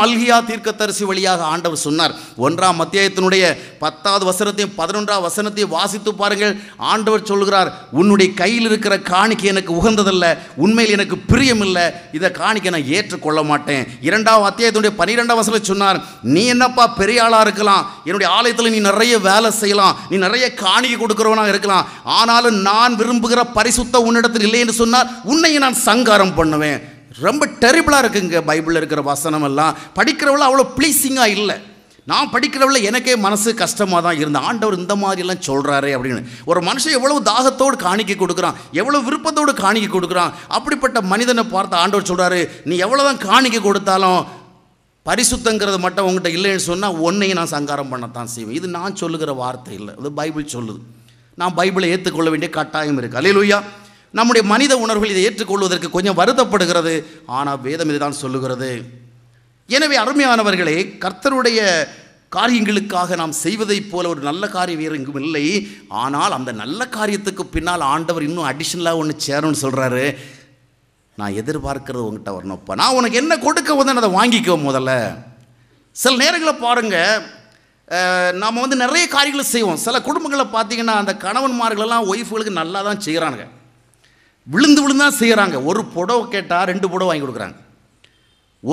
மல்கியா தீர்க்கதரிசி வழியாக ஆண்டவர் சொன்னார். ஒன்றாம் அத்தியாயத்தினுடைய பத்தாவது வசனத்தையும் பதினொன்றாம் வசனத்தையும் வாசித்து பாருங்கள். ஆண்டவர் சொல்கிறார், உன்னுடைய கையில் இருக்கிற காணிக்கை எனக்கு உகந்ததல்ல, உண்மையில் எனக்கு பிரியமில்லை, இதை காணிக்கை நான் ஏற்றுக்கொள்ள மாட்டேன். இரண்டாம் அத்தியாயத்துடைய பன்னிரண்டாம் வசனம் சொன்னார், நீ என்னப்பா பெரிய ஆளா இருக்கலாம், என்னுடைய ஆலயத்தில் நீ நிறைய வேலை செய்யலாம், நீ நிறைய காணிக்கை கொடுக்கிறவனா இருக்கலாம், ஆனாலும் நான் விரும்புகிற பரிசுத்த உன்னிடத்தில் இல்லை என்று சொன்னார், உன்னை நான் சங்காரம் பண்ணுவேன். ரொம்ப டெரிபிளா இருக்குங்க பைபிள்ல இருக்கிற வசனம் எல்லாம். படிக்கிறவள அவ்வளோ பிளீசிங்கா இல்லை. நான் படிக்கிறவள எனக்கே மனசு கஷ்டமாக தான் இருந்தேன். ஆண்டவர் இந்த மாதிரி எல்லாம் சொல்கிறாரே அப்படின்னு. ஒரு மனுஷன் எவ்வளவு தாகத்தோடு காணிக்கை கொடுக்குறான், எவ்வளவு விருப்பத்தோடு காணிக்கை கொடுக்குறான், அப்படிப்பட்ட மனிதனை பார்த்து ஆண்டவர் சொல்கிறாரு, நீ எவ்வளோ தான் காணிக்கை கொடுத்தாலும் பரிசுத்தங்கிறது மட்டும் உங்கள்கிட்ட இல்லைன்னு சொன்னால் உன்னையும் நான் சங்காரம் பண்ணத்தான் செய்வேன். இது நான் சொல்லுகிற வார்த்தை இல்லை, அது பைபிள் சொல்லுது. நான் பைபிளை ஏற்றுக்கொள்ள வேண்டிய கட்டாயம் இருக்குது. அல்லேலூயா. நம்முடைய மனித உணர்வுகள் இதை ஏற்றுக்கொள்வதற்கு கொஞ்சம் வருத்தப்படுகிறது, ஆனால் வேதம் இதுதான் சொல்லுகிறது. எனவே அருமையானவர்களே, கர்த்தருடைய காரியங்களுக்காக நாம் செய்வதைப் போல ஒரு நல்ல காரியம் வேறு எங்கும் இல்லை. ஆனால் அந்த நல்ல காரியத்துக்கு பின்னால் ஆண்டவர் இன்னும் அடிஷ்னலாக ஒன்று சேரணும்னு சொல்கிறாரு. நான் எதிர்பார்க்கறது உங்கள்கிட்ட வரணும்ப்பா, நான் உனக்கு என்ன கொடுக்க வந்து அதை வாங்கிக்கோ முதல்ல. சில நேரங்களில் பாருங்கள், நாம் வந்து நிறைய காரியங்களை செய்வோம். சில குடும்பங்களை பார்த்தீங்கன்னா அந்த கணவன்மார்களெல்லாம் ஒய்ஃபுகளுக்கு நல்லா தான் செய்கிறாங்க, விழுந்து விழுந்து தான் செய்கிறாங்க. ஒரு புடவை கேட்டால் ரெண்டு புடவை வாங்கி கொடுக்குறாங்க,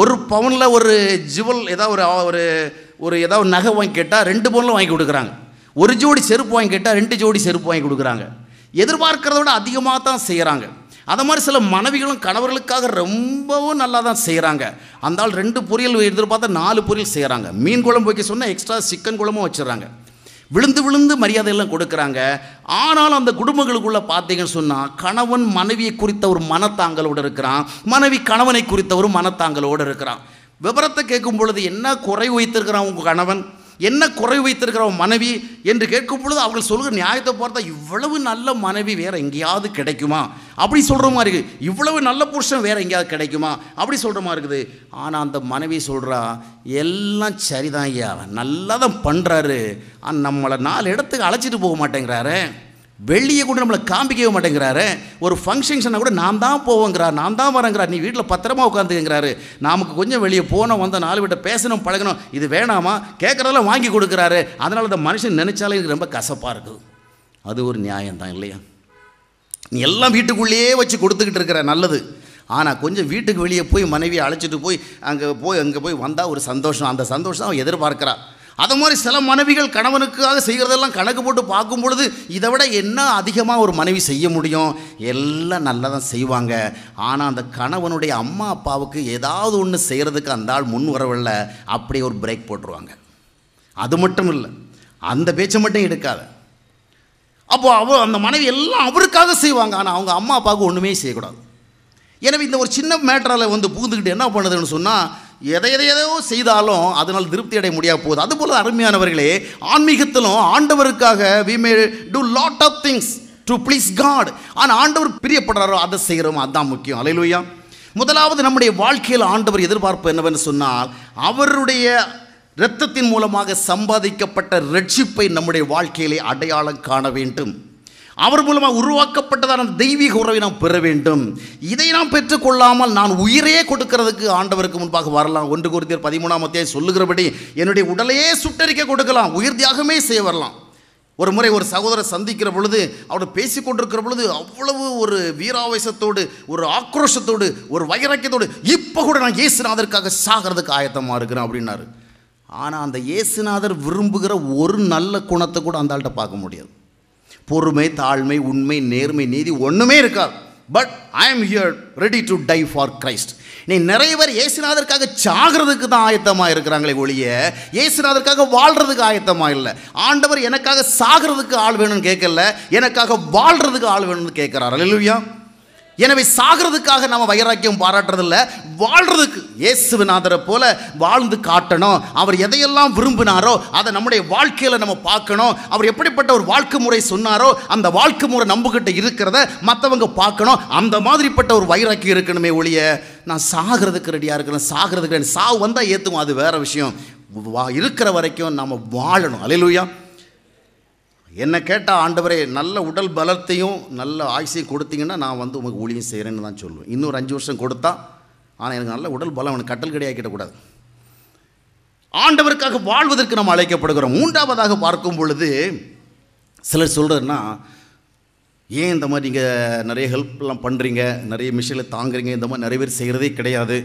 ஒரு பவுனில் ஒரு ஜுவல் ஏதாவது ஒரு ஒரு ஒரு ஏதாவது ஒரு நகை வாங்கி கேட்டால் ரெண்டு பவுனில் வாங்கி கொடுக்குறாங்க, ஒரு ஜோடி செருப்பு வாங்கி கேட்டால் ரெண்டு ஜோடி செருப்பு வாங்கி கொடுக்குறாங்க. எதிர்பார்க்கிறத விட அதிகமாக தான் செய்கிறாங்க. அதை மாதிரி சில மனைவிகளும் கணவர்களுக்காக ரொம்பவும் நல்லா தான் செய்கிறாங்க. அந்த ஆள் ரெண்டு பொரியல் எதிர்பார்த்தா நாலு பொரியல் செய்கிறாங்க, மீன் குழம்பு வைக்க சொன்னால் எக்ஸ்ட்ரா சிக்கன் குழம்பும் வச்சுடுறாங்க, விழுந்து விழுந்து மரியாதையெல்லாம் கொடுக்குறாங்க. ஆனாலும் அந்த குடும்பங்களுக்குள்ளே பார்த்தீங்கன்னு சொன்னால் கணவன் மனைவியை குறித்த ஒரு மனத்தாங்கலோடு இருக்கிறான், மனைவி கணவனை குறித்த ஒரு மனத்தாங்கலோடு இருக்கிறான். விபரத்தை கேட்கும் பொழுது என்ன குறை வைத்திருக்கிறான் உங்கள் கணவன், என்ன குறை வைத்திருக்கிறவன் மனைவி என்று கேட்கும் பொழுது அவர்கள் சொல்கிற நியாயத்தை பார்த்தா இவ்வளவு நல்ல மனைவி வேறு எங்கேயாவது கிடைக்குமா அப்படி சொல்கிற மாதிரி இருக்குது, இவ்வளவு நல்ல புருஷன் வேறு எங்கேயாவது கிடைக்குமா அப்படி சொல்கிற மாதிரி இருக்குது. ஆனால் அந்த மனைவி சொல்கிறா, எல்லாம் சரிதான் ஐயா, நல்லா தான் பண்ணுறாரு, நம்மளை நாலு இடத்துக்கு அழைச்சிட்டு போக மாட்டேங்கிறாரு, வெளியே கூட நம்மளை காமிக்கவே மாட்டேங்கிறாரு, ஒரு ஃபங்க்ஷன்ஸ்னால் கூட நான் தான் போவோங்கிறார், நான் தான் வரேங்கிறார், நீ வீட்டில் பத்திரமா உட்காந்துங்கிறாரு, நமக்கு கொஞ்சம் வெளியே போனோம் வந்த நாலு வீட்டை பேசணும் பழகணும், இது வேணாமா கேட்குறதெல்லாம் வாங்கி கொடுக்குறாரு. அதனால் அந்த மனுஷன் நினச்சாலே எனக்கு ரொம்ப கசப்பாக இருக்குது. அது ஒரு நியாயம்தான் இல்லையா? நீ எல்லாம் வீட்டுக்குள்ளேயே வச்சு கொடுத்துக்கிட்டு இருக்கிற நல்லது, ஆனால் கொஞ்சம் வீட்டுக்கு வெளியே போய் மனைவியை அழைச்சிட்டு போய் அங்கே போய் அங்கே போய் வந்தால் ஒரு சந்தோஷம், அந்த சந்தோஷம் அவன் எதிர்பார்க்குறான். அது மாதிரி சில மனைவிகள் கணவனுக்காக செய்கிறதெல்லாம் கணக்கு போட்டு பார்க்கும் பொழுது இதை விட என்ன அதிகமாக ஒரு மனைவி செய்ய முடியும், எல்லாம் நல்லா தான் செய்வாங்க. ஆனால் அந்த கணவனுடைய அம்மா அப்பாவுக்கு ஏதாவது ஒன்று செய்கிறதுக்கு அந்த ஆள் முன் வரவில்லை, அப்படியே ஒரு பிரேக் போட்டுருவாங்க. அது மட்டும் இல்லை, அந்த பேச்சை மட்டும் எடுக்காது. அப்போது அவ அந்த மனைவி எல்லாம் அவருக்காக செய்வாங்க, ஆனால் அவங்க அம்மா அப்பாவுக்கு ஒன்றுமே செய்யக்கூடாது. எனவே இந்த ஒரு சின்ன மேட்டரால் வந்து புகுந்துக்கிட்டு என்ன பண்ணுதுன்னு சொன்னால் எதை எதை எதையோ செய்தாலும் அதனால் திருப்தி அடைய முடியாது போகுது. அதுபோல் அருமையானவர்களே, ஆன்மீகத்திலும் ஆண்டவருக்காக we may do lot of things to please God. ஆனால் ஆண்டவர் பிரியப்படுறாரோ அதை செய்கிறோம், அதுதான் முக்கியம். அல்லேலூயா. முதலாவது நம்முடைய வாழ்க்கையில் ஆண்டவர் எதிர்பார்ப்பு என்னவென்னு சொன்னால் அவருடைய இரத்தத்தின் மூலமாக சம்பாதிக்கப்பட்ட ரட்சிப்பை நம்முடைய வாழ்க்கையிலே அடையாளம் காண வேண்டும். அவர் மூலமாக உருவாக்கப்பட்டதான தெய்வீக உறவை நாம் பெற வேண்டும். இதை நாம் பெற்றுக்கொள்ளாமல் நான் உயிரையே கொடுக்கிறதுக்கு ஆண்டவருக்கு முன்பாக வரலாம். ஒன்று கொரிந்தியர் பதிமூணாம் அத்தியாயம் சொல்லுகிறபடி என்னுடைய உடலையே சுட்டரிக்க கொடுக்கலாம், உயிர் தியாகமே செய்ய வரலாம். ஒரு முறை ஒரு சகோதரர் சந்திக்கிற பொழுது அவர் பேசி கொண்டிருக்கிற பொழுது அவ்வளவு ஒரு வீராவேசத்தோடு ஒரு ஆக்ரோஷத்தோடு ஒரு வைராக்கியத்தோடு, இப்போ கூட நான் இயேசுநாதருக்காக சாகிறதுக்கு ஆயத்தமாக இருக்கிறேன் அப்படின்னாரு. ஆனால் அந்த இயேசுநாதர் விரும்புகிற ஒரு நல்ல குணத்தை கூட அந்த ஆள்கிட்ட பார்க்க முடியாது. பொறுமை, தாழ்மை, உண்மை, நேர்மை, நீதி ஒன்றுமே இருக்காது. But I am here ready to die for Christ. நீ நிறைய பேர் இயேசுநாதருக்காக சாகிறதுக்கு தான் ஆயத்தமாக இருக்கிறாங்களே ஒழிய இயேசுநாதருக்காக வாழ்கிறதுக்கு ஆயத்தமாக இல்லை. ஆண்டவர் எனக்காக சாகிறதுக்கு ஆள் வேணும்னு கேட்கல, எனக்காக வாழ்கிறதுக்கு ஆள் வேணும்னு கேட்குறாரு. அல்லேலூயா. எனவே சாகிறதுக்காக நம்ம வைராக்கியம் பாராட்டுறதில்ல, வாழ்கிறதுக்கு இயேசுநாதரை போல வாழ்ந்து காட்டணும். அவர் எதையெல்லாம் விரும்பினாரோ அதை நம்முடைய வாழ்க்கையில் நம்ம பார்க்கணும். அவர் எப்படிப்பட்ட ஒரு வாழ்க்கை முறை சொன்னாரோ அந்த வாழ்க்கை முறை நம்மக்கிட்ட இருக்கிறத மற்றவங்க பார்க்கணும். அந்த மாதிரிப்பட்ட ஒரு வைராக்கியம் இருக்கணுமே ஒழிய நான் சாகிறதுக்கு ரெடியாக இருக்கிறேன், சாகிறதுக்கு சாவு வந்தால் ஏற்றுவோம் அது வேறு விஷயம், இருக்கிற வரைக்கும் நம்ம வாழணும். அல்லேலூயா. என்னை கேட்டால் ஆண்டவரே நல்ல உடல் பலத்தையும் நல்ல ஆயுசையும் கொடுத்தீங்கன்னா நான் வந்து உங்களுக்கு ஊழியம் செய்கிறேன்னு தான் சொல்லுவேன். இன்னும் ஒரு அஞ்சு வருஷம் கொடுத்தா, ஆனால் எனக்கு நல்ல உடல் பலம், எனக்கு கட்டல் கிடையாக்கிடக்கூடாது. ஆண்டவருக்காக வாழ்வதற்கு நம்ம அழைக்கப்படுகிறோம். மூன்றாவதாக பார்க்கும் பொழுது சிலர் சொல்கிறன்னா, ஏன் இந்த மாதிரி இங்கே நிறைய ஹெல்ப்லாம் பண்ணுறீங்க, நிறைய மிஷினில் தாங்குறீங்க, இந்த மாதிரி நிறைய பேர் செய்கிறதே கிடையாது,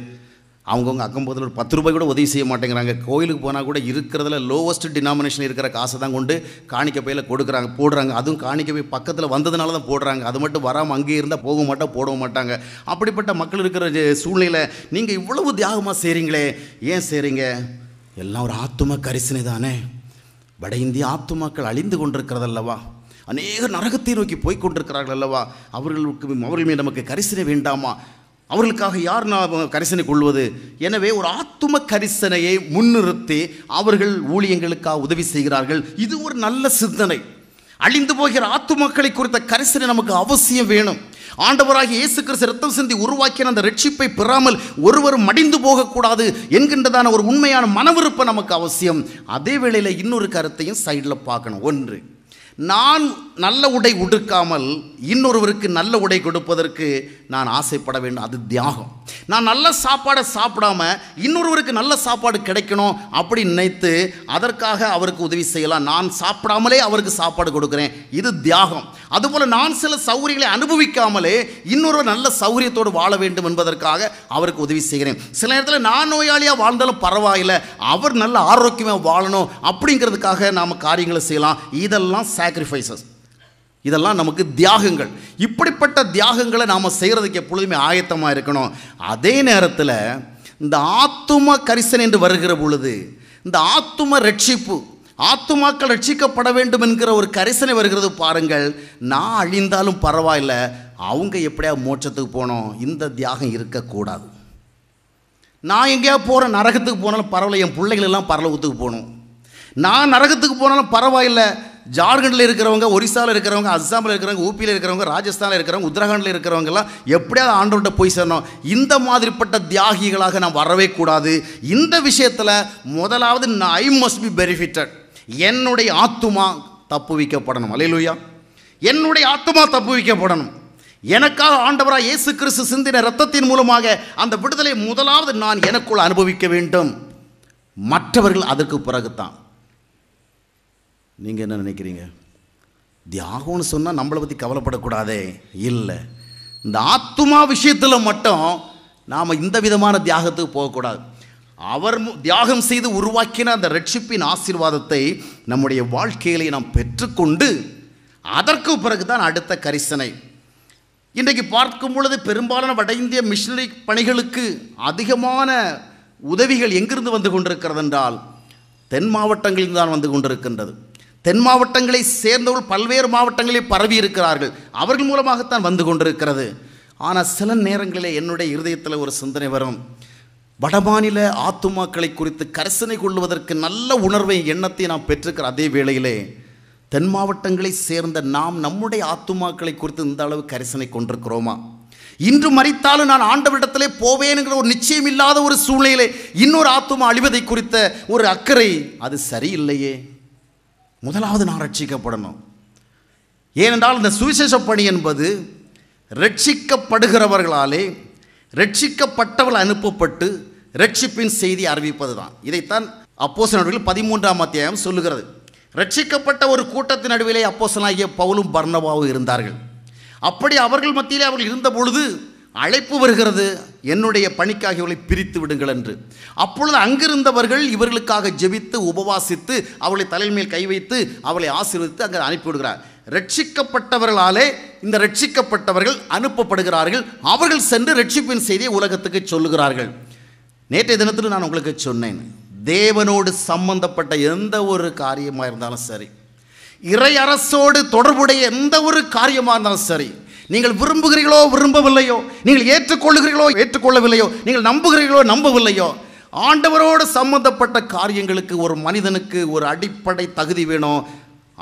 அவங்கவுங்க அக்கம்பத்தில் ஒரு பத்து ரூபாய் கூட உதவி செய்ய மாட்டேங்கிறாங்க, கோயிலுக்கு போனால் கூட இருக்கிறதுல லோவஸ்ட் டினாமினேஷன் இருக்கிற காசை தான் கொண்டு காணிக்க பையில் கொடுக்குறாங்க போடுறாங்க, அதுவும் காணிக்க போய் பக்கத்தில் வந்ததுனால தான் போடுறாங்க, அது மட்டும் வராமல் அங்கேயே இருந்தால் போக மாட்டால் போடவும் மாட்டாங்க. அப்படிப்பட்ட மக்கள் இருக்கிற சூழ்நிலையில் நீங்கள் இவ்வளவு தியாகமாக செய்கிறீங்களே ஏன் செய்கிறீங்க? எல்லாம் ஒரு ஆத்தும கரிசனை தானே. வட இந்திய ஆத்துமாக்கள் அழிந்து கொண்டிருக்கிறதல்லவா, அநேகர் நரகத்தை நோக்கி போய் கொண்டிருக்கிறார்கள் அல்லவா, அவர்களுக்கு அவர்கள் நமக்கு கரிசனை வேண்டாமா? அவர்களுக்காக யார் நாம் கரிசனை கொள்வது? எனவே ஒரு ஆத்தும கரிசனையை முன்னிறுத்தி அவர்கள் ஊழியங்களுக்காக உதவி செய்கிறார்கள். இது ஒரு நல்ல சிந்தனை. அழிந்து போகிற ஆத்துமக்களை குறித்த கரிசனை நமக்கு அவசியம் வேணும். ஆண்டவராகிய இயேசு கிறிஸ்து இரத்தம் சிந்தி உருவாக்கின அந்த ரட்சிப்பை பெறாமல் ஒருவர் மடிந்து போகக்கூடாது என்கின்றதான ஒரு உண்மையான மனவிருப்பு நமக்கு அவசியம். அதே வேளையில் இன்னொரு கருத்தையும் சைடில் பார்க்கணும். ஒன்று, நான் நல்ல உடை உடுக்காமல் இன்னொருவருக்கு நல்ல உடை கொடுப்பதற்கு நான் ஆசைப்பட வேண்டும், அது தியாகம். நான் நல்ல சாப்பாடை சாப்பிடாம இன்னொருவருக்கு நல்ல சாப்பாடு கிடைக்கணும் அப்படின்னு நினைத்து அதற்காக அவருக்கு உதவி செய்யலாம். நான் சாப்பிடாமலே அவருக்கு சாப்பாடு கொடுக்குறேன், இது தியாகம். அதுபோல் நான் சில சௌகரியங்களை அனுபவிக்காமலே இன்னொரு நல்ல சௌகரியத்தோடு வாழ வேண்டும் என்பதற்காக அவருக்கு உதவி செய்கிறேன். சில நேரத்தில் நான் நோயாளியாக வாழ்ந்தாலும் பரவாயில்லை, அவர் நல்ல ஆரோக்கியமாக வாழணும் அப்படிங்கிறதுக்காக நாம் காரியங்களை செய்யலாம். இதெல்லாம் சாக்ரிஃபைசஸ், இதெல்லாம் நமக்கு தியாகங்கள். இப்படிப்பட்ட தியாகங்களை நாம் செய்கிறதுக்கு எப்பொழுதுமே ஆயத்தமாக இருக்கணும். அதே நேரத்தில் இந்த ஆத்தும கரிசன் என்று வருகிற பொழுது, இந்த ஆத்தும ரட்சிப்பு, ஆத்துமாக்கள் ரட்சிக்கப்பட வேண்டும் என்கிற ஒரு கரிசனை வருகிறது. பாருங்கள், நான் அழிந்தாலும் பரவாயில்ல, அவங்க எப்படியா மோட்சத்துக்கு போனோம், இந்த தியாகம் இருக்கக்கூடாது. நான் எங்கேயா போகிற நரகத்துக்கு போனாலும் பரவாயில்ல, என் பிள்ளைகள் எல்லாம் பரலோகத்துக்கு போகணும். நான் நரகத்துக்கு போனாலும் பரவாயில்ல, ஜார்க்கண்டில் இருக்கிறவங்க, ஒரிசாவில் இருக்கிறவங்க, அஸ்ஸாமில் இருக்கிறவங்க, ஊபியில் இருக்கிறவங்க, ராஜஸ்தானில் இருக்கிறவங்க, உத்தரகாண்டில் இருக்கிறவங்கெல்லாம் எப்படியாவது ஆண்டவர்கிட்ட போய் சேரணும். இந்த மாதிரிப்பட்ட தியாகிகளாக நான் வரவே கூடாது. இந்த விஷயத்தில் முதலாவது ஐ மஸ்ட் பி பெனிஃபிட்டட், என்னுடைய ஆத்துமா தப்பு வைக்கப்படணும். அல்லேலூயா. என்னுடைய ஆத்துமா தப்பு வைக்கப்படணும். எனக்காக ஆண்டவராக இயேசு கிறிஸ்து சிந்தின இரத்தத்தின் மூலமாக அந்த விடுதலை முதலாவது நான் எனக்குள் அனுபவிக்க வேண்டும், மற்றவர்கள் அதற்கு பிறகுதான். நீங்கள் என்ன நினைக்கிறீங்க? தியாகம்னு சொன்னால் நம்மளை பற்றி கவலைப்படக்கூடாதே, இல்லை, இந்த ஆத்துமா விஷயத்தில் மட்டும் நாம் இந்த விதமான தியாகத்துக்கு போகக்கூடாது. அவர் தியாகம் செய்து உருவாக்கின அந்த ரட்சிப்பின் ஆசீர்வாதத்தை நம்முடைய வாழ்க்கையிலே நாம் பெற்றுக்கொண்டு அதற்கு பிறகு தான் அடுத்த கரிசனை. இன்றைக்கு பார்க்கும் பொழுது பெரும்பாலான வட இந்திய மிஷனரி பணிகளுக்கு அதிகமான உதவிகள் எங்கிருந்து வந்து கொண்டிருக்கிறது என்றால் தென் மாவட்டங்களில் தான் வந்து கொண்டிருக்கின்றது. தென் மாவட்டங்களை சேர்ந்தவர்கள் பல்வேறு மாவட்டங்களே பரவி இருக்கிறார்கள், அவர்கள் மூலமாகத்தான் வந்து கொண்டிருக்கிறது. ஆனால் சில நேரங்களில் என்னுடைய இருதயத்தில் ஒரு சிந்தனை வரும், வடமாநில ஆத்துமாக்களை குறித்து கரிசனை கொள்வதற்கு நல்ல உணர்வை எண்ணத்தை நாம் பெற்றிருக்கிற அதே வேளையிலே தென் மாவட்டங்களை சேர்ந்த நாம் நம்முடைய ஆத்துமாக்களை குறித்து இந்த அளவு கரிசனை கொண்டிருக்கிறோமா? இன்று மறித்தாலும் நான் ஆண்டவரிடத்திலே போவேனுங்கிற ஒரு நிச்சயம் இல்லாத ஒரு சூழ்நிலையிலே இன்னொரு ஆத்துமா அழிவதை குறித்த ஒரு அக்கறை, அது சரியில்லையே. முதலாவது நான் ரட்சிக்கப்படணும். ஏனென்றால் இந்த சுவிசேஷ பணி என்பது ரட்சிக்கப்படுகிறவர்களாலே ரட்சிக்கப்பட்டவர்கள் அனுப்பப்பட்டு ரட்சிப்பின் செய்தி அறிவிப்பது தான். இதைத்தான் அப்போஸ்தலர்கள் பதிமூன்றாம் அத்தியாயம் சொல்லுகிறது. ரட்சிக்கப்பட்ட ஒரு கூட்டத்தின் நடுவிலே அப்போஸ்தலனாகிய பவுலும் பர்னபாவும் இருந்தார்கள். அப்படி அவர்கள் மத்தியிலே அவர்கள் இருந்த பொழுது அழைப்பு வருகிறது, என்னுடைய பணிக்காக இவளை பிரித்து விடுங்கள் என்று. அப்பொழுது அங்கிருந்தவர்கள் இவர்களுக்காக ஜெபித்து உபவாசித்து அவளை தலைமையில் கை வைத்து அவளை ஆசீர்வதித்து அங்கே அனுப்பிவிடுகிறார். ரட்சிக்கப்பட்டவர்களாலே இந்த ரட்சிக்கப்பட்டவர்கள் அனுப்பப்படுகிறார்கள். அவர்கள் சென்று ரட்சிப்பின் செய்தியை உலகத்துக்கு சொல்லுகிறார்கள். நேற்றைய தினத்தில் நான் உங்களுக்கு சொன்னேன், தேவனோடு சம்பந்தப்பட்ட எந்த ஒரு காரியமாக இருந்தாலும் சரி, இறை அரசோடு தொடர்புடைய எந்த ஒரு காரியமாக இருந்தாலும் சரி, நீங்கள் விரும்புகிறீர்களோ விரும்பவில்லையோ, நீங்கள் ஏற்றுக்கொள்ளுகிறீர்களோ ஏற்றுக்கொள்ளவில்லையோ, நீங்கள் நம்புகிறீர்களோ நம்பவில்லையோ, ஆண்டவரோடு சம்பந்தப்பட்ட காரியங்களுக்கு ஒரு மனிதனுக்கு ஒரு அடிப்படை தகுதி வேணும்.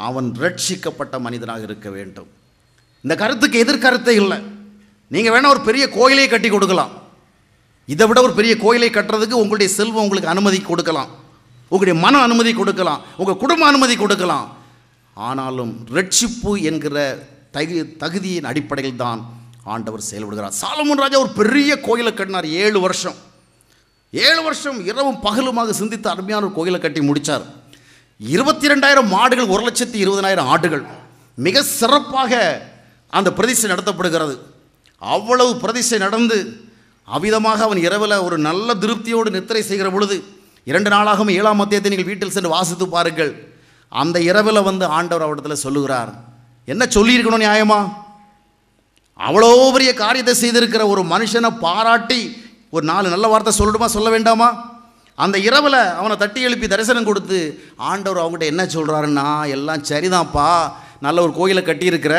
அவன் ரட்சிக்கப்பட்ட மனிதனாக இருக்க வேண்டும். இந்த கருத்துக்கு எதிர்கருத்தே இல்லை. நீங்கள் வேணால் ஒரு பெரிய கோயிலை கட்டி கொடுக்கலாம். இதை விட ஒரு பெரிய கோயிலை கட்டுறதுக்கு உங்களுடைய செல்வம் உங்களுக்கு அனுமதி கொடுக்கலாம், உங்களுடைய மன அனுமதி கொடுக்கலாம், உங்கள் குடும்ப அனுமதி கொடுக்கலாம். ஆனாலும் ரட்சிப்பு என்கிற தகு தகுதியின் அடிப்படையில் தான் ஆண்டவர் செயல்படுகிறார். சாலமோன் ராஜா ஒரு பெரிய கோயிலை கட்டினார். ஏழு வருஷம் ஏழு வருஷம் இரவும் பகலுமாக சிந்தித்து அருமையான ஒரு கோயிலை கட்டி முடித்தார். இருபத்தி இரண்டாயிரம் ஆடுகள், ஒரு லட்சத்தி இருபதனாயிரம் ஆடுகள், மிக சிறப்பாக அந்த பிரதிஷ்டை நடத்தப்படுகிறது. அவ்வளவு பிரதிஷ்டை நடந்து அவ்விதமாக அவன் இரவில் ஒரு நல்ல திருப்தியோடு நித்திரை செய்கிற பொழுது, இரண்டு நாளாகவும் ஏழாம் அத்தியாயத்தை நீங்கள் வீட்டில் சென்று வாசித்து பாருங்கள். அந்த இரவில் வந்து ஆண்டவர் அவரிடத்தில் சொல்லுகிறார். என்ன சொல்லியிருக்கணும்? நியாயமா? அவ்வளோ பெரிய காரியத்தை செய்திருக்கிற ஒரு மனுஷனை பாராட்டி ஒரு நாலு நல்ல வார்த்தை சொல்லணுமா, சொல்ல வேண்டாமா? அந்த இரவில் அவனை தட்டி எழுப்பி தரிசனம் கொடுத்து ஆண்டவர் அவங்ககிட்ட என்ன சொல்கிறாருன்னா, எல்லாம் சரிதான்ப்பா, நல்ல ஒரு கோயிலை கட்டியிருக்கிற,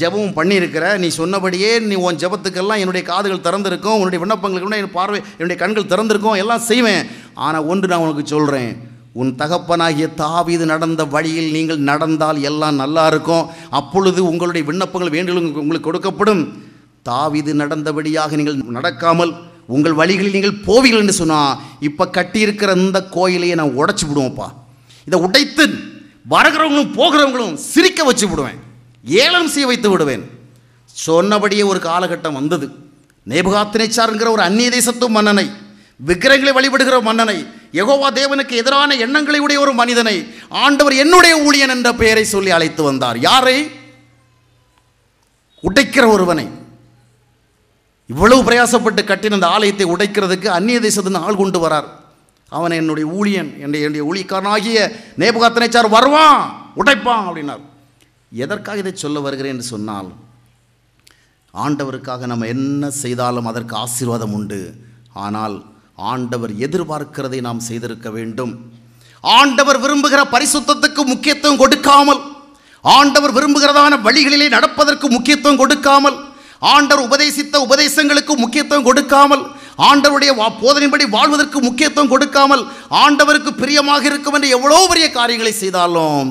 ஜெபமும் பண்ணியிருக்கிற, நீ சொன்னபடியே நீ உன் ஜெபத்துக்கெல்லாம் என்னுடைய காதுகள் திறந்திருக்கும், உன்னுடைய விண்ணப்பங்களுக்கு என் பார்வை என்னுடைய கண்கள் திறந்திருக்கும், எல்லாம் செய்வேன். ஆனால் ஒன்று நான் உனக்கு சொல்கிறேன், உன் தகப்பனாகிய தாவீது நடந்த வழியில் நீங்கள் நடந்தால் எல்லாம் நல்லா இருக்கும். அப்பொழுது உங்களுடைய விண்ணப்பங்கள் வேண்டுகளும் உங்களுக்கு கொடுக்கப்படும். தாவீது நடந்தபடியாக நீங்கள் நடக்காமல் உங்கள் வழிகளில் நீங்கள் போவீர்கள் என்று சொன்னால், இப்போ கட்டியிருக்கிற இந்த கோயிலையே நான் உடைச்சி விடுவோம்ப்பா. இதை உடைத்து வரகிறவங்களும் போகிறவங்களும் சிரிக்க வச்சு விடுவேன், ஏலம் செய்ய வைத்து விடுவேன். சொன்னபடியே ஒரு காலகட்டம் வந்தது. நேபுகாத்நேச்சார்ங்கிற ஒரு அந்நிய தேசத்து மன்னனை, விக்கிரகங்களை வழிபடுகிற மன்னனை, யெகோவா தேவனுக்கு எதிரான எண்ணங்களை உடைய ஒரு மனிதனை ஆண்டவர் என்னுடைய ஊழியன் என்ற பெயரை சொல்லி அழைத்து வந்தார். யாரை? உடைக்கிற ஒருவனை. இவ்வளவு பிரயாசப்பட்டு கட்டின அந்த ஆலயத்தை உடைக்கிறதுக்கு அந்நிய தேசத்தின் ஆள் கொண்டு வரார். அவனை என்னுடைய ஊழியன், என்னுடைய ஊழியக்காரனாகிய நேபுகாத்நேச்சார் வருவான், உடைப்பான் அப்படின்னார். எதற்காக இதை சொல்ல வருகிறேன் என்று சொன்னால், ஆண்டவருக்காக நம்ம என்ன செய்தாலும் அதற்கு ஆசீர்வாதம் உண்டு. ஆனால் ஆண்டவர் எதிர்பார்க்கிறதை நாம் செய்திருக்க வேண்டும். ஆண்டவர் விரும்புகிற பரிசுத்தத்துக்கு முக்கியத்துவம் கொடுக்காமல், ஆண்டவர் விரும்புகிறதான வழிகளிலே நடப்பதற்கு முக்கியத்துவம் கொடுக்காமல், ஆண்டவர் உபதேசித்த உபதேசங்களுக்கு முக்கியத்துவம் கொடுக்காமல், ஆண்டவருடைய போதனைப்படி வாழ்வதற்கு முக்கியத்துவம் கொடுக்காமல், ஆண்டவருக்கு பிரியமாக இருக்கும் என்று எவ்வளோ பெரிய காரியங்களை செய்தாலும்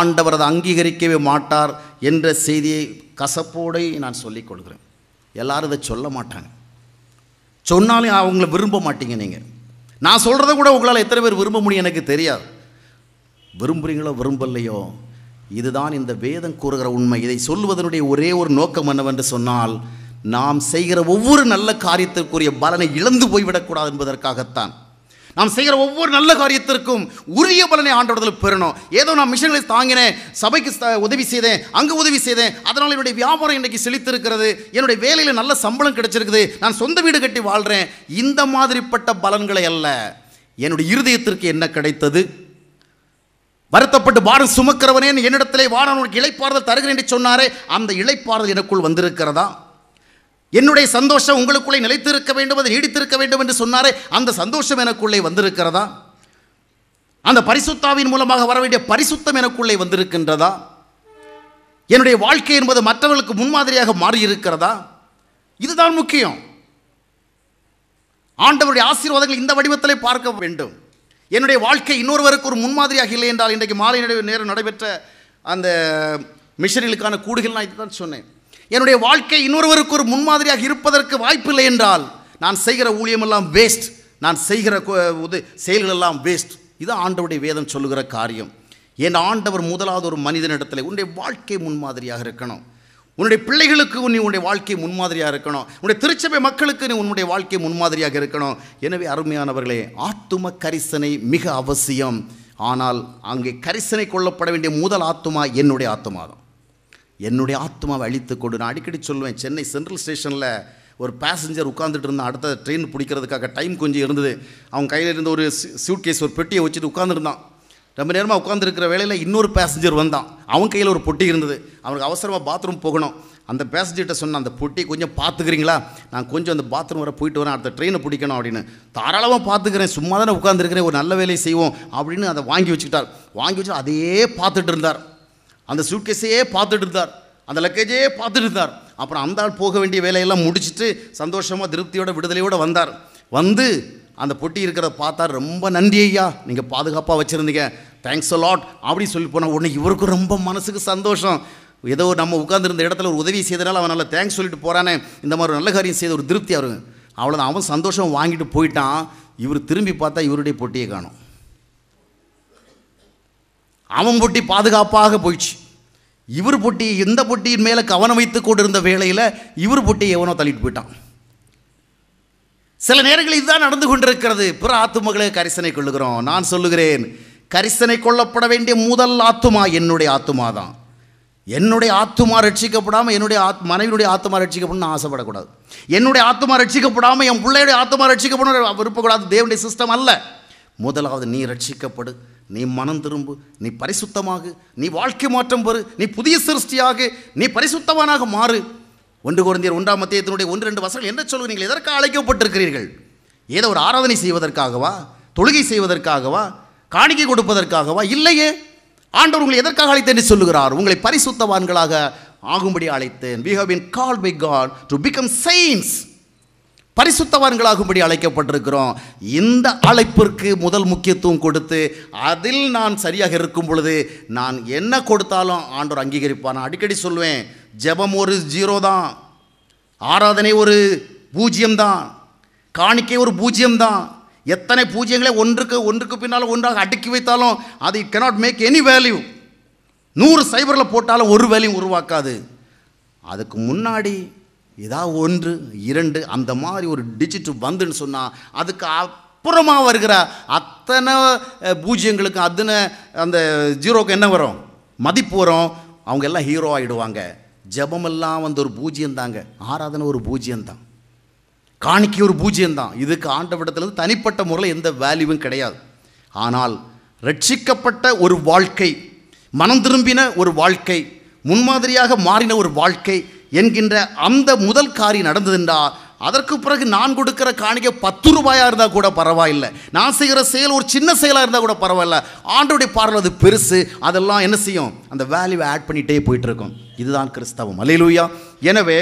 ஆண்டவர் அதை அங்கீகரிக்கவே மாட்டார் என்ற செய்தியை கசப்போடு நான் சொல்லிக் கொடுக்குறேன். எல்லாரும் இதை சொல்ல மாட்டாங்க. சொன்னாலும் அவங்கள விரும்ப மாட்டீங்க. நீங்கள் நான் சொல்கிறத கூட உங்களால் எத்தனை பேர் விரும்ப முடியும் எனக்கு தெரியாது. விரும்புகிறீங்களோ விரும்பலையோ, இதுதான் இந்த வேதம் கூறுகிற உண்மை. இதை சொல்லுவதனுடைய ஒரே ஒரு நோக்கம் என்னவென்று சொன்னால், நாம் செய்கிற ஒவ்வொரு நல்ல காரியத்திற்குரிய பலனை இழந்து போய்விடக்கூடாது என்பதற்காகத்தான். நாம் செய்கிற ஒவ்வொரு நல்ல காரியத்திற்கும் உரிய பலனை ஆண்டவரிடத்தில் பெறணும். ஏதோ நான் மிஷன்களை தாங்கினேன், சபைக்கு உதவி செய்தேன், அங்கே உதவி செய்தேன், அதனால் என்னுடைய வியாபாரம் இன்றைக்கு செழித்திருக்கிறது, என்னுடைய வேலையில் நல்ல சம்பளம் கிடைச்சிருக்குது, நான் சொந்த வீடு கட்டி வாழ்கிறேன், இந்த மாதிரிப்பட்ட பலன்களை அல்ல. என்னுடைய இருதயத்திற்கு என்ன கிடைத்தது? வருத்தப்பட்டு பாரம் சுமக்கிறவனே, என்னிடத்திலே வா, நான் உனக்கு இளைப்பாறுதல் தருகிறேன் என்று சொன்னாரே, அந்த இளைப்பாறுதல் எனக்குள் வந்திருக்கிறதா? என்னுடைய சந்தோஷம் உங்களுக்குள்ளே நிலைத்திருக்க வேண்டும், அது நீடித்திருக்க வேண்டும் என்று சொன்னாரே, அந்த சந்தோஷம் எனக்குள்ளே வந்திருக்கிறதா? அந்த பரிசுத்தாவின் மூலமாக வர வேண்டிய பரிசுத்தம் எனக்குள்ளே வந்திருக்கின்றதா? என்னுடைய வாழ்க்கை என்பது மற்றவர்களுக்கு முன்மாதிரியாக மாறியிருக்கிறதா? இதுதான் முக்கியம். ஆண்டவருடைய ஆசீர்வாதங்கள் இந்த வடிவத்திலே பார்க்க வேண்டும். என்னுடைய வாழ்க்கை இன்னொருவருக்கு ஒரு முன்மாதிரியாக இல்லை என்றால், இன்றைக்கு மாலை நேரம் நடைபெற்ற அந்த மிஷனரிகளுக்கான கூடுகள் நான் இதுதான் சொன்னேன். என்னுடைய வாழ்க்கை இன்னொருவருக்கு ஒரு முன்மாதிரியாக இருப்பதற்கு வாய்ப்பில்லை என்றால், நான் செய்கிற ஊழியமெல்லாம் வேஸ்ட், நான் செய்கிற செயல்களெல்லாம் வேஸ்ட். இது ஆண்டவருடைய வேதம் சொல்லுகிற காரியம். என் ஆண்டவர் முதலாவது ஒரு மனிதனிடத்தில் உன்னுடைய வாழ்க்கை முன்மாதிரியாக இருக்கணும். உன்னுடைய பிள்ளைகளுக்கு நீ உன்னுடைய வாழ்க்கை முன்மாதிரியாக இருக்கணும். உன்னுடைய திருச்சபை மக்களுக்கு நீ உன்னுடைய வாழ்க்கை முன்மாதிரியாக இருக்கணும். எனவே அருமையானவர்களே, ஆத்தும கரிசனை மிக அவசியம். ஆனால் அங்கே கரிசனை கொள்ளப்பட வேண்டிய முதல் ஆத்துமா என்னுடைய ஆத்துமா தான். என்னுடைய ஆத்மாவை அழித்து கொடு. நான் அடிக்கடி சொல்லுவேன், சென்னை சென்ட்ரல் ஸ்டேஷனில் ஒரு பேசஞ்சர் உட்காந்துட்டு இருந்தான். அடுத்த ட்ரெயின் பிடிக்கிறதுக்காக டைம் கொஞ்சம் இருந்தது. அவன் கையில் இருந்த ஒரு சூட்கேஸ், ஒரு பெட்டியை வச்சுட்டு உட்காந்துருந்தான். ரொம்ப நேரமாக உட்காந்துருக்கிற வேலையில் இன்னொரு பேசஞ்சர் வந்தான். அவன் கையில் ஒரு பொட்டி இருந்தது. அவனுக்கு அவசரமாக பாத்ரூம் போகணும். அந்த பேசஞ்சர்கிட்ட சொன்னேன், அந்த பொட்டி கொஞ்சம் பார்த்துக்கிறீங்களா, நான் கொஞ்சம் அந்த பாத்ரூம் வர போயிட்டு வரேன், அடுத்த ட்ரெயினை பிடிக்கணும் அப்படின்னு. தாராளமாக பார்த்துக்கிறேன், சும்மா தானே உட்காந்துருக்கிறேன், ஒரு நல்ல வேலையை செய்வோம் அப்படின்னு அதை வாங்கி வச்சுக்கிட்டார். வாங்கி வச்சு அதையே பார்த்துட்டு இருந்தார். அந்த சூட்கேஸையே பார்த்துட்டு இருந்தார். அந்த லக்கேஜையே பார்த்துட்டு இருந்தார். அப்புறம் அந்த ஆள் போக வேண்டிய வேலையெல்லாம் முடிச்சுட்டு சந்தோஷமாக திருப்தியோட விடுதலையோடு வந்தார். வந்து அந்த பொட்டி இருக்கிறத பார்த்தா, ரொம்ப நன்றி ஐயா, நீங்கள் பாதுகாப்பாக வச்சுருந்தீங்க, தேங்க்ஸ் அ லாட் அப்படின்னு சொல்லி போனால் உடனே இவருக்கும் ரொம்ப மனசுக்கு சந்தோஷம். ஏதோ நம்ம உட்காந்துருந்த இடத்துல ஒரு உதவி செய்தனால அவனால் தேங்க்ஸ் சொல்லிட்டு போகிறானே, இந்த மாதிரி நல்ல காரியம் செய்த ஒரு திருப்தி அவருக்கு. அவ்வளோதான், அவன் சந்தோஷம் வாங்கிட்டு போயிட்டான். இவர் திரும்பி பார்த்தா இவருடைய பொட்டியை காணும். அவன் பொட்டி பாதுகாப்பாக போயிடுச்சு. இவர் பொட்டி, எந்த பொட்டியின் மேலே கவனம் வைத்து கொண்டிருந்த வேளையில் இவர் பொட்டியை எவனோ தள்ளிட்டு போயிட்டான். சில நேரங்களில் இதுதான் நடந்து கொண்டிருக்கிறது. பிற ஆத்துமகளே கரிசனை கொள்ளுகிறோம். நான் சொல்லுகிறேன், கரிசனை கொள்ளப்பட வேண்டிய முதல் ஆத்துமா என்னுடைய ஆத்துமா தான். என்னுடைய ஆத்துமா ரட்சிக்கப்படாமல் என்னுடைய ஆத் மனைவியுடைய ஆத்துமா ரட்சிக்கப்படணும்னு ஆசைப்படக்கூடாது. என்னுடைய ஆத்துமா ரட்சிக்கப்படாமல் என் பிள்ளையுடைய ஆத்துமா ரட்சிக்கப்படணும் விருப்பக்கூடாது. தேவனுடைய சிஸ்டம் அல்ல. முதலாவது நீ ரட்சிக்கப்படு, நீ மனம் திரும்பு, நீ பரிசுத்தமாக, நீ வாழ்க்கை மாற்றம் பெறு, நீ புதிய சிருஷ்டியாக, நீ பரிசுத்தவானாக மாறு. ஒன்று கொரிந்தியர் ஒன்றாம் அத்தியாயத்தினுடைய ஒன்று ரெண்டு வசனங்கள் என்ன சொல்லுங்க? நீங்கள் எதற்காக அழைக்கப்பட்டிருக்கிறீர்கள்? ஏதோ ஒரு ஆராதனை செய்வதற்காகவா? தொழுகை செய்வதற்காகவா? காணிக்கை கொடுப்பதற்காகவா? இல்லையே. ஆண்டவர் உங்களை எதற்காக அழைத்தேன்னு சொல்லுகிறார்? உங்களை பரிசுத்தவான்களாக ஆகும்படி அழைத்தேன். We have been called by God to become saints. பரிசுத்தவான்களாகும்படி அழைக்கப்பட்டிருக்கிறோம். இந்த அழைப்பிற்கு முதல் முக்கியத்துவம் கொடுத்து அதில் நான் சரியாக இருக்கும் பொழுது நான் என்ன கொடுத்தாலும் ஆண்டவர் அங்கீகரிப்பார். நான் அடிக்கடி சொல்லுவேன், ஜெபம் ஒரு ஜீரோ தான், ஆராதனை ஒரு பூஜ்ஜியம் தான், காணிக்கை ஒரு பூஜ்ஜியம் தான். எத்தனை பூஜ்ஜியங்களே ஒன்றுக்கு ஒன்றுக்கு பின்னால் ஒன்றாக அடுக்கி வைத்தாலும் அது it cannot make any value. நூறு சைபரில் போட்டாலும் ஒரு வேல்யூ உருவாக்காது. அதுக்கு முன்னாடி ஏதாவது ஒன்று இரண்டு அந்த மாதிரி ஒரு டிஜிட் வந்துன்னு சொன்னால், அதுக்கு அப்புறமா வருகிற அத்தனை பூஜ்ஜியங்களுக்கு அத்தனை அந்த ஜீரோக்கு என்ன வரும்? மதிப்பு வரும். அவங்க எல்லாம் ஹீரோ ஆகிடுவாங்க. ஜபமெல்லாம் வந்து ஒரு பூஜ்ஜியம் தாங்க, ஆராதனை ஒரு பூஜ்ஜியம் தான், காணிக்கை ஒரு பூஜ்ஜியம் தான். இதுக்கு ஆண்டவரிடத்துலேருந்து தனிப்பட்ட முறையில் எந்த வேல்யூவும் கிடையாது. ஆனால் ரட்சிக்கப்பட்ட ஒரு வாழ்க்கை, மனம் திரும்பின ஒரு வாழ்க்கை, முன்மாதிரியாக மாறின ஒரு வாழ்க்கை என்கின்ற அந்த முதல் காரியம் நடந்ததுண்டா, அதற்கு பிறகு நான் கொடுக்குற காணிக்கை பத்து ரூபாயாக இருந்தால் கூட பரவாயில்லை, நான் செய்கிற செயல் ஒரு சின்ன செயலாக இருந்தால் கூட பரவாயில்ல, ஆண்டோடைய பார்வை அது பெருசு, அதெல்லாம் என்ன செய்யும்? அந்த வேல்யூவை ஆட் பண்ணிகிட்டே போயிட்டுருக்கும். இதுதான் கிறிஸ்தவம். அல்லேலூயா. எனவே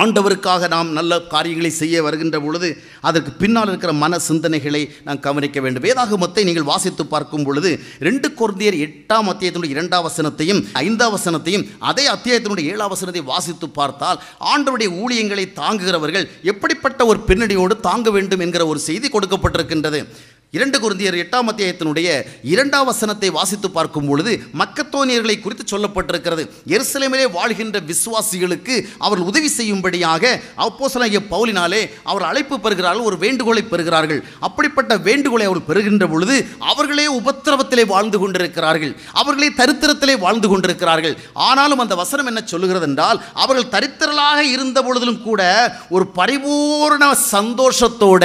ஆண்டவருக்காக நாம் நல்ல காரியங்களை செய்ய வருகின்ற பொழுது அதற்கு பின்னால் இருக்கிற மன சிந்தனைகளை நாம் கவனிக்க வேண்டும். வேதாகமத்தை நீங்கள் வாசித்து பார்க்கும் பொழுது ரெண்டு கொரிந்தியர் எட்டாம் அத்தியாயத்தினுடைய இரண்டாம் வசனத்தையும் ஐந்தாம் வசனத்தையும் அதே அத்தியாயத்தினுடைய ஏழாம் வசனத்தை வாசித்து பார்த்தால், ஆண்டவருடைய ஊழியங்களை தாங்குகிறவர்கள் எப்படிப்பட்ட ஒரு பின்னணியோடு தாங்க வேண்டும் என்கிற ஒரு செய்தி கொடுக்கப்பட்டிருக்கின்றது. இரண்டு கொரிந்தியர் எட்டாம் அத்தியாயத்தினுடைய இரண்டாம் வசனத்தை வாசித்து பார்க்கும் பொழுது மக்கத்தோனியர்களை குறித்து சொல்லப்பட்டிருக்கிறது. எருசலேமிலே வாழ்கின்ற விசுவாசிகளுக்கு அவர்கள் உதவி செய்யும்படியாக அப்போஸ்தலனாகிய பவுலினாலே அவர் அழைப்பு பெறுகிறார்கள், ஒரு வேண்டுகோளை பெறுகிறார்கள். அப்படிப்பட்ட வேண்டுகோளை அவர்கள் பெறுகின்ற பொழுது அவர்களே உபத்திரவத்திலே வாழ்ந்து கொண்டிருக்கிறார்கள், அவர்களே தரித்திரத்திலே வாழ்ந்து கொண்டிருக்கிறார்கள். ஆனாலும் அந்த வசனம் என்ன சொல்லுகிறது என்றால், அவர்கள் தரித்திரலாக இருந்த பொழுதிலும் கூட ஒரு பரிபூர்ண சந்தோஷத்தோட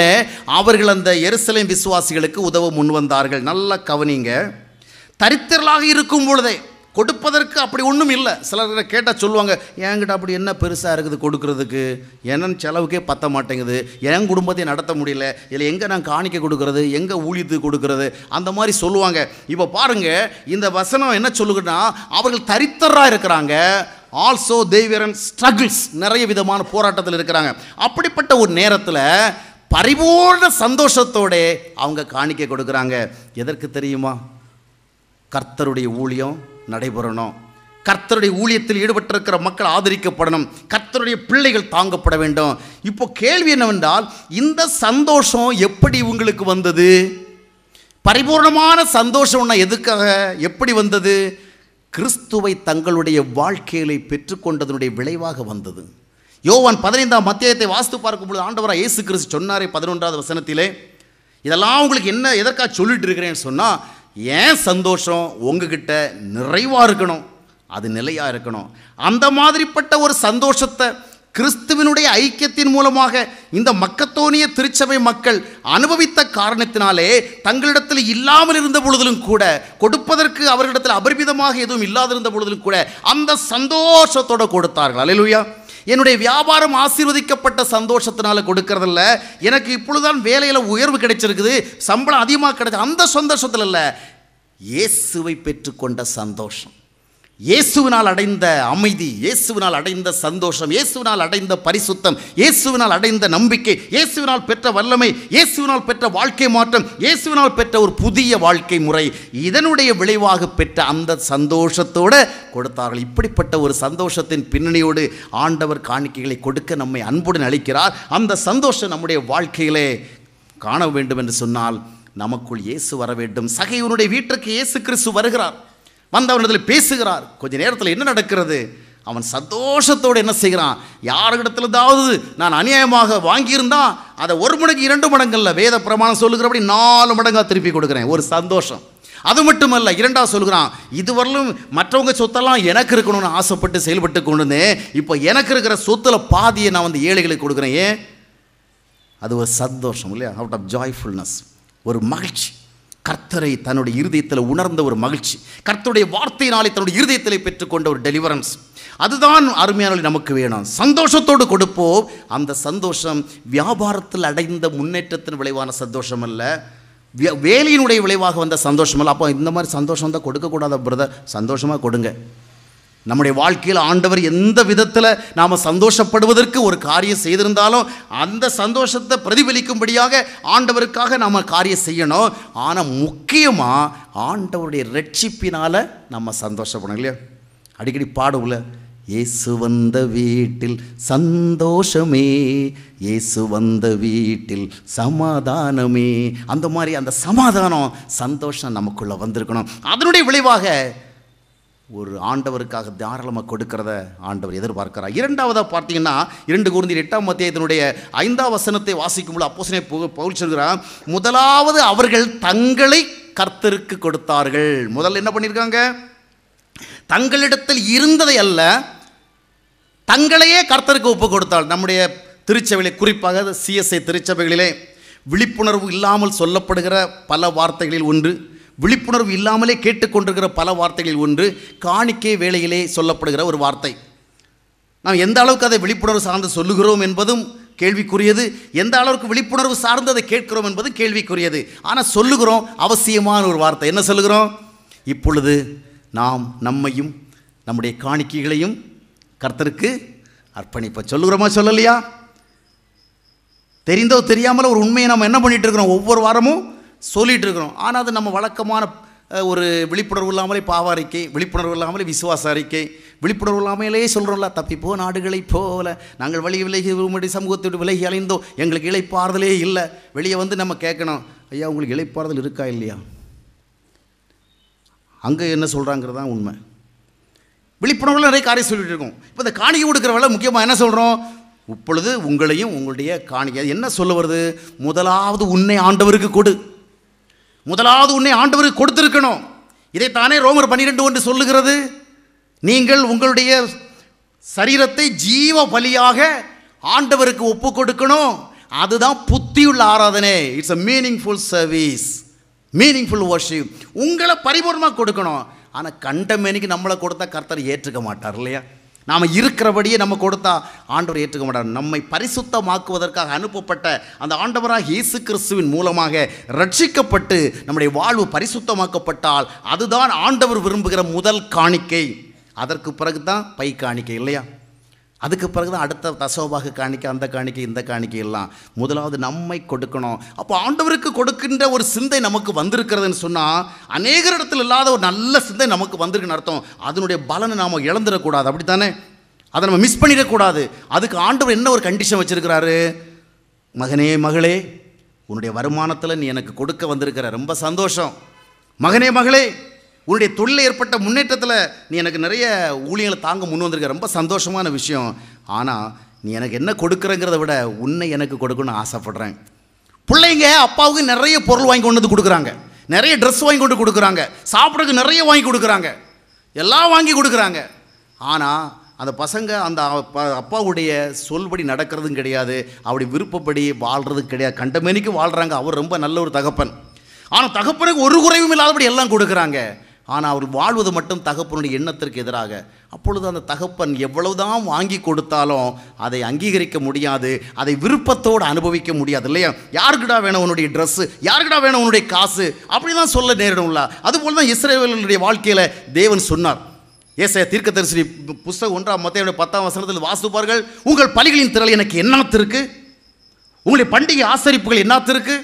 அவர்கள் அந்த எருசலேம் விசுவாசிகள் உதவ முன்வந்தார்கள். நல்ல கவனிங்க, தரித்திரலாக இருக்கும் பொழுதே கொடுப்பதற்கு அப்படி ஒன்றும் இல்லை. சிலர் கேட்டால் சொல்லுவாங்க, என்கிட்ட அப்படி என்ன பெருசாக இருக்குது கொடுக்கறதுக்கு, என்னன்னு செலவுக்கே பற்ற மாட்டேங்குது, என் குடும்பத்தை நடத்த முடியல, இதில் எங்கே நான் காணிக்க கொடுக்கறது, எங்கே ஊழியத்துக்கு கொடுக்கறது, அந்த மாதிரி சொல்லுவாங்க. இப்போ பாருங்கள், இந்த வசனம் என்ன சொல்லுங்கன்னா, அவர்கள் தரித்திரராக இருக்கிறாங்க, ஆல்சோ தேவியரன் ஸ்ட்ரகிள்ஸ், நிறைய விதமான போராட்டத்தில் இருக்கிறாங்க. அப்படிப்பட்ட ஒரு நேரத்தில் பரிபூர்ண சந்தோஷத்தோட அவங்க காணிக்க கொடுக்குறாங்க. எதற்கு தெரியுமா? கர்த்தருடைய ஊழியம் நடைபெறணும், கர்த்தருடைய ஊழியத்தில் ஈடுபட்டிருக்கிற மக்கள் ஆதரிக்கப்படணும், கர்த்தருடைய பிள்ளைகள் தாங்கப்பட வேண்டும். இப்போ கேள்வி என்னவென்றால், இந்த சந்தோஷம் எப்படி உங்களுக்கு வந்தது? பரிபூர்ணமான சந்தோஷம்னா எதுக்காக எப்படி வந்தது? கிறிஸ்துவை தங்களுடைய வாழ்க்கையிலே பெற்றுக்கொண்டதனுடைய விளைவாக வந்தது. யோவான் பதினைந்தாம் அத்தியாயத்தை வாசித்து பார்க்கும்பொழுது ஆண்டவராக இயேசு கிறிஸ்து சொன்னாரே பதினொன்றாவது வசனத்திலே, இதெல்லாம் உங்களுக்கு என்ன எதற்காக சொல்லிட்டு இருக்கிறேன்னு சொன்னால், ஏன் சந்தோஷம் உங்ககிட்ட நிறைவாக இருக்கணும், அது நிலையாக இருக்கணும். அந்த மாதிரிப்பட்ட ஒரு சந்தோஷத்தை கிறிஸ்துவினுடைய ஐக்கியத்தின் மூலமாக இந்த மக்கத்தோனிய திருச்சபை மக்கள் அனுபவித்த காரணத்தினாலே தங்களிடத்தில் இல்லாமல் இருந்த பொழுதிலும் கூட, கொடுப்பதற்கு அவர்களிடத்தில் அபரிமிதமாக எதுவும் இல்லாதிருந்த பொழுதிலும் கூட அந்த சந்தோஷத்தோடு கொடுத்தார்கள். அல்லேலூயா. என்னுடைய வியாபாரம் ஆசீர்வதிக்கப்பட்ட சந்தோஷத்தினால கொடுக்கறதில்ல, எனக்கு இப்பொழுதுதான் வேலையில் உயர்வு கிடைச்சிருக்குது, சம்பளம் அதிகமாக கிடைச்ச அந்த சந்தோஷத்தில் இல்லை, இயேசுவை பெற்றுக்கொண்ட சந்தோஷம், இயேசுவினால் அடைந்த அமைதி, இயேசுவினால் அடைந்த சந்தோஷம், இயேசுவினால் அடைந்த பரிசுத்தம், இயேசுவினால் அடைந்த நம்பிக்கை, இயேசுவினால் பெற்ற வல்லமை, இயேசுவினால் பெற்ற வாழ்க்கை மாற்றம், இயேசுவினால் பெற்ற ஒரு புதிய வாழ்க்கை முறை, இதனுடைய விளைவாக பெற்ற அந்த சந்தோஷத்தோடு கொடுத்தார்கள். இப்படிப்பட்ட ஒரு சந்தோஷத்தின் பின்னணியோடு ஆண்டவர் காணிக்கைகளை கொடுக்க நம்மை அன்புடன் அளிக்கிறார். அந்த சந்தோஷம் நம்முடைய வாழ்க்கையிலே காண வேண்டும் என்று சொன்னால் நமக்குள் இயேசு வர வேண்டும். சகைவனுடைய வீட்டிற்கு இயேசு கிறிஸ்து வருகிறார், வந்து அவனிடத்தில் பேசுகிறார். கொஞ்ச நேரத்தில் என்ன நடக்கிறது? அவன் சந்தோஷத்தோடு என்ன செய்கிறான்? யாருக்கிடத்தில் ஏதாவது நான் அநியாயமாக வாங்கியிருந்தான் அதை ஒரு மடங்கு இரண்டு மடங்கள்ல வேத பிரமாணம் சொல்லுகிறபடி நாலு மடங்காக திருப்பி கொடுக்குறேன், ஒரு சந்தோஷம். அது மட்டுமல்ல, இரண்டாவது சொல்கிறான், இதுவரையிலும் மற்றவங்க சொத்தெல்லாம் எனக்கு இருக்கணும்னு ஆசைப்பட்டு செயல்பட்டு கொண்டு இப்போ எனக்கு இருக்கிற சொத்துல பாதியை நான் வந்து ஏழைகளுக்கு கொடுக்குறேன். ஏன்? அது ஒரு சந்தோஷம் இல்லையா? அவுட் ஆஃப் ஜாய்ஃபுல்னஸ், ஒரு மகிழ்ச்சி, கர்த்தரை தன்னுடைய இருதயத்தில் உணர்ந்த ஒரு மகிழ்ச்சி, கர்த்தருடைய வார்த்தையினாலே தன்னுடைய இருதயத்தில் பெற்றுக்கொண்ட ஒரு டெலிவரன்ஸ். அதுதான் அருமையான நமக்கு வேணும். சந்தோஷத்தோடு கொடுப்போம். அந்த சந்தோஷம் வியாபாரத்தில் அடைந்த முன்னேற்றத்தின் விளைவான சந்தோஷம் அல்ல, வேலையினுடைய விளைவாக வந்த சந்தோஷம் அல்ல. அப்போ இந்த மாதிரி சந்தோஷம் தான் கொடுக்கக்கூடாத பிரதர், சந்தோஷமாக கொடுங்க. நம்முடைய வாழ்க்கையில் ஆண்டவர் எந்த விதத்தில் நாம் சந்தோஷப்படுவதற்கு ஒரு காரியம் செய்திருந்தாலும் அந்த சந்தோஷத்தை பிரதிபலிக்கும்படியாக ஆண்டவருக்காக நாம் காரியம் செய்யணும். ஆனால் முக்கியமாக ஆண்டவருடைய ரட்சிப்பினால் நம்ம சந்தோஷப்படணும் இல்லையா? அடிக்கடி பாடும்ல, இயேசு வந்த வீட்டில் சந்தோஷமே, இயேசு வந்த வீட்டில் சமாதானமே. அந்த மாதிரி அந்த சமாதானம் சந்தோஷம் நமக்குள்ளே வந்திருக்கணும். அதனுடைய விளைவாக ஒரு ஆண்டவருக்காக தாராளமாக கொடுக்கிறத ஆண்டவர் எதிர்பார்க்கிறார். இரண்டாவதாக பார்த்தீங்கன்னா, இரண்டு கொரிந்தியர் எட்டாம் அத்தியாயத்தினுடைய ஐந்தாம் வசனத்தை வாசிக்கும்போது அப்போஸ்தலன் பவுல் சொல்கிறார், முதலாவது அவர்கள் தங்களை கர்த்தருக்கு கொடுத்தார்கள். முதல்ல என்ன பண்ணியிருக்காங்க? தங்களிடத்தில் இருந்ததை அல்ல, தங்களையே கர்த்தருக்கு ஒப்பு கொடுத்தாள். நம்முடைய திருச்சபையிலே, குறிப்பாக சிஎஸ்ஐ திருச்சபைகளிலே விழிப்புணர்வு இல்லாமல் சொல்லப்படுகிற பல வார்த்தைகளில் ஒன்று, விழிப்புணர்வு இல்லாமலே கேட்டுக்கொண்டிருக்கிற பல வார்த்தைகளில் ஒன்று காணிக்கை வேளையிலே சொல்லப்படுகிற ஒரு வார்த்தை. நாம் எந்த அளவுக்கு அதை விழிப்புணர்வு சார்ந்து சொல்லுகிறோம் என்பதும் கேள்விக்குரியது, எந்த அளவுக்கு விழிப்புணர்வு சார்ந்து அதை கேட்கிறோம் என்பதும் கேள்விக்குரியது. ஆனால் சொல்லுகிறோம், அவசியமான ஒரு வார்த்தை. என்ன சொல்லுகிறோம்? இப்பொழுது நாம் நம்மையும் நம்முடைய காணிக்கைகளையும் கர்த்தருக்கு அர்ப்பணிப்ப சொல்லுகிறோமா சொல்லலையா? தெரிந்தோ தெரியாமலோ ஒரு உண்மையை நம்ம என்ன பண்ணிகிட்டு இருக்கிறோம்? ஒவ்வொரு வாரமும் சொல்லிகிட்டு இருக்கிறோம். ஆனால் அது நம்ம வழக்கமான ஒரு விழிப்புணர்வு இல்லாமலே பாவ அறிக்கை, விழிப்புணர்வு இல்லாமலே விசுவாச அறிக்கை, விழிப்புணர்வு இல்லாமலே சொல்கிறோம்ல, தப்பிப்போ நாடுகளைப் போல நாங்கள் வழி விலகி விரும்பி சமூகத்தை விட்டு விலகி அலைந்தோம், எங்களுக்கு இளைப்பாறுதலே இல்லை. வெளியே வந்து நம்ம கேட்கணும், ஐயா உங்களுக்கு இளைப்பாறுதல் இருக்கா இல்லையா, அங்கே என்ன சொல்கிறாங்கிறது தான் உண்மை. விழிப்புணர்வுல நிறைய காரியம் சொல்லிகிட்டு இருக்கோம். இப்போ இந்த காணிக்கை கொடுக்குற வேலை முக்கியமாக என்ன சொல்கிறோம்? இப்பொழுது உங்களையும் உங்களுடைய காணிக்கை என்ன சொல்ல வருது? முதலாவது உன்னை ஆண்டவருக்கு கொடு, முதலாவது உன்னை ஆண்டவருக்கு கொடுத்திருக்கணும். இதைத்தானே ரோமர் பன்னிரெண்டு ஒன்று சொல்லுகிறது, நீங்கள் உங்களுடைய சரீரத்தை ஜீவ பலியாக ஆண்டவருக்கு ஒப்பு கொடுக்கணும். அதுதான் புத்தியுள்ள ஆராதனை. It's a meaningful service, meaningful worship. உங்களை பரிபூர்ணமாக கொடுக்கணும். ஆனால் கண்டமேனிக்கு நம்மளை கொடுத்தா கர்த்தர் ஏற்றுக்க மாட்டார் இல்லையா? நாம் இருக்கிறபடியே நம்ம கொடுத்தா ஆண்டவர் ஏற்றுக்க மாட்டார். நம்மை பரிசுத்தமாக்குவதற்காக அனுப்பப்பட்ட அந்த ஆண்டவராக இயேசு கிறிஸ்துவின் மூலமாக ரட்சிக்கப்பட்டு நம்முடைய வாழ்வு பரிசுத்தமாக்கப்பட்டால் அதுதான் ஆண்டவர் விரும்புகிற முதல் காணிக்கை. அதற்கு பிறகு தான் பை காணிக்கை இல்லையா? அதுக்கு பிறகு தான் அடுத்த தசோபாக காணிக்கை, அந்த காணிக்கை, இந்த காணிக்கை எல்லாம். முதலாவது நம்மை கொடுக்கணும். அப்போ ஆண்டவருக்கு கொடுக்கின்ற ஒரு சிந்தை நமக்கு வந்திருக்கிறதுன்னு சொன்னால், அநேக இடத்துல இல்லாத ஒரு நல்ல சிந்தை நமக்கு வந்திருக்குன்னு அர்த்தம். அதனுடைய பலனை நாம் இழந்துடக்கூடாது, அப்படித்தானே? அதை நம்ம மிஸ் பண்ணிடக்கூடாது. அதுக்கு ஆண்டவர் என்ன ஒரு கண்டிஷன் வச்சுருக்கிறாரு? மகனே மகளே, உன்னுடைய வருமானத்தில் நீ எனக்கு கொடுக்க வந்திருக்கிற, ரொம்ப சந்தோஷம். மகனே மகளே, உன்னுடைய தொழில் ஏற்பட்ட முன்னேற்றத்தில் நீ எனக்கு நிறைய ஊழியங்களை தாங்க முன் வந்திருக்க, ரொம்ப சந்தோஷமான விஷயம். ஆனால் நீ எனக்கு என்ன கொடுக்குறங்கிறத விட உன்னை எனக்கு கொடுக்கணும்னு ஆசைப்பட்றேன். பிள்ளைங்க அப்பாவுக்கு நிறைய பொருள் வாங்கி கொண்டு வந்து கொடுக்குறாங்க, நிறைய ட்ரெஸ் வாங்கி கொண்டு கொடுக்குறாங்க, சாப்பிட்றதுக்கு நிறைய வாங்கி கொடுக்குறாங்க, எல்லாம் வாங்கி கொடுக்குறாங்க. ஆனால் அந்த பசங்க அந்த அப்பாவுடைய சொல்படி நடக்கிறதும் கிடையாது, அவருடைய விருப்பப்படி வாழ்கிறதும் கிடையாது. கண்டமேனிக்கு வாழ்கிறாங்க. அவர் ரொம்ப நல்ல ஒரு தகப்பன். ஆனால் தகப்பனுக்கு ஒரு குறைவும் இல்லாதபடி எல்லாம் கொடுக்குறாங்க. ஆனால் அவர் வாழ்வது மட்டும் தகப்பனுடைய எண்ணத்திற்கு எதிராக. அப்பொழுது அந்த தகப்பன் எவ்வளவுதான் வாங்கி கொடுத்தாலும் அதை அங்கீகரிக்க முடியாது, அதை விருப்பத்தோடு அனுபவிக்க முடியாது இல்லையா? யாருக்கிட்டா வேணும் உன்னுடைய ட்ரெஸ்ஸு, யாருக்கிட்டா வேணும் உன்னுடைய காசு, அப்படி தான் சொல்ல நேரிடும்ல. அதுபோல் தான் இஸ்ரவேலுடைய வாழ்க்கையில் தேவன் சொன்னார். ஏசாயா தீர்க்கதரிசி புஸ்தகம் ஒன்றாம் மத்தேயுடைய பத்தாம் வசனத்தில் வாசிப்பார்கள், உங்கள் பலிகளின் திரள் எனக்கு என்னாத்திருக்கு, உங்களுடைய பண்டிகை ஆசரிப்புகள் என்னாத்திருக்கு,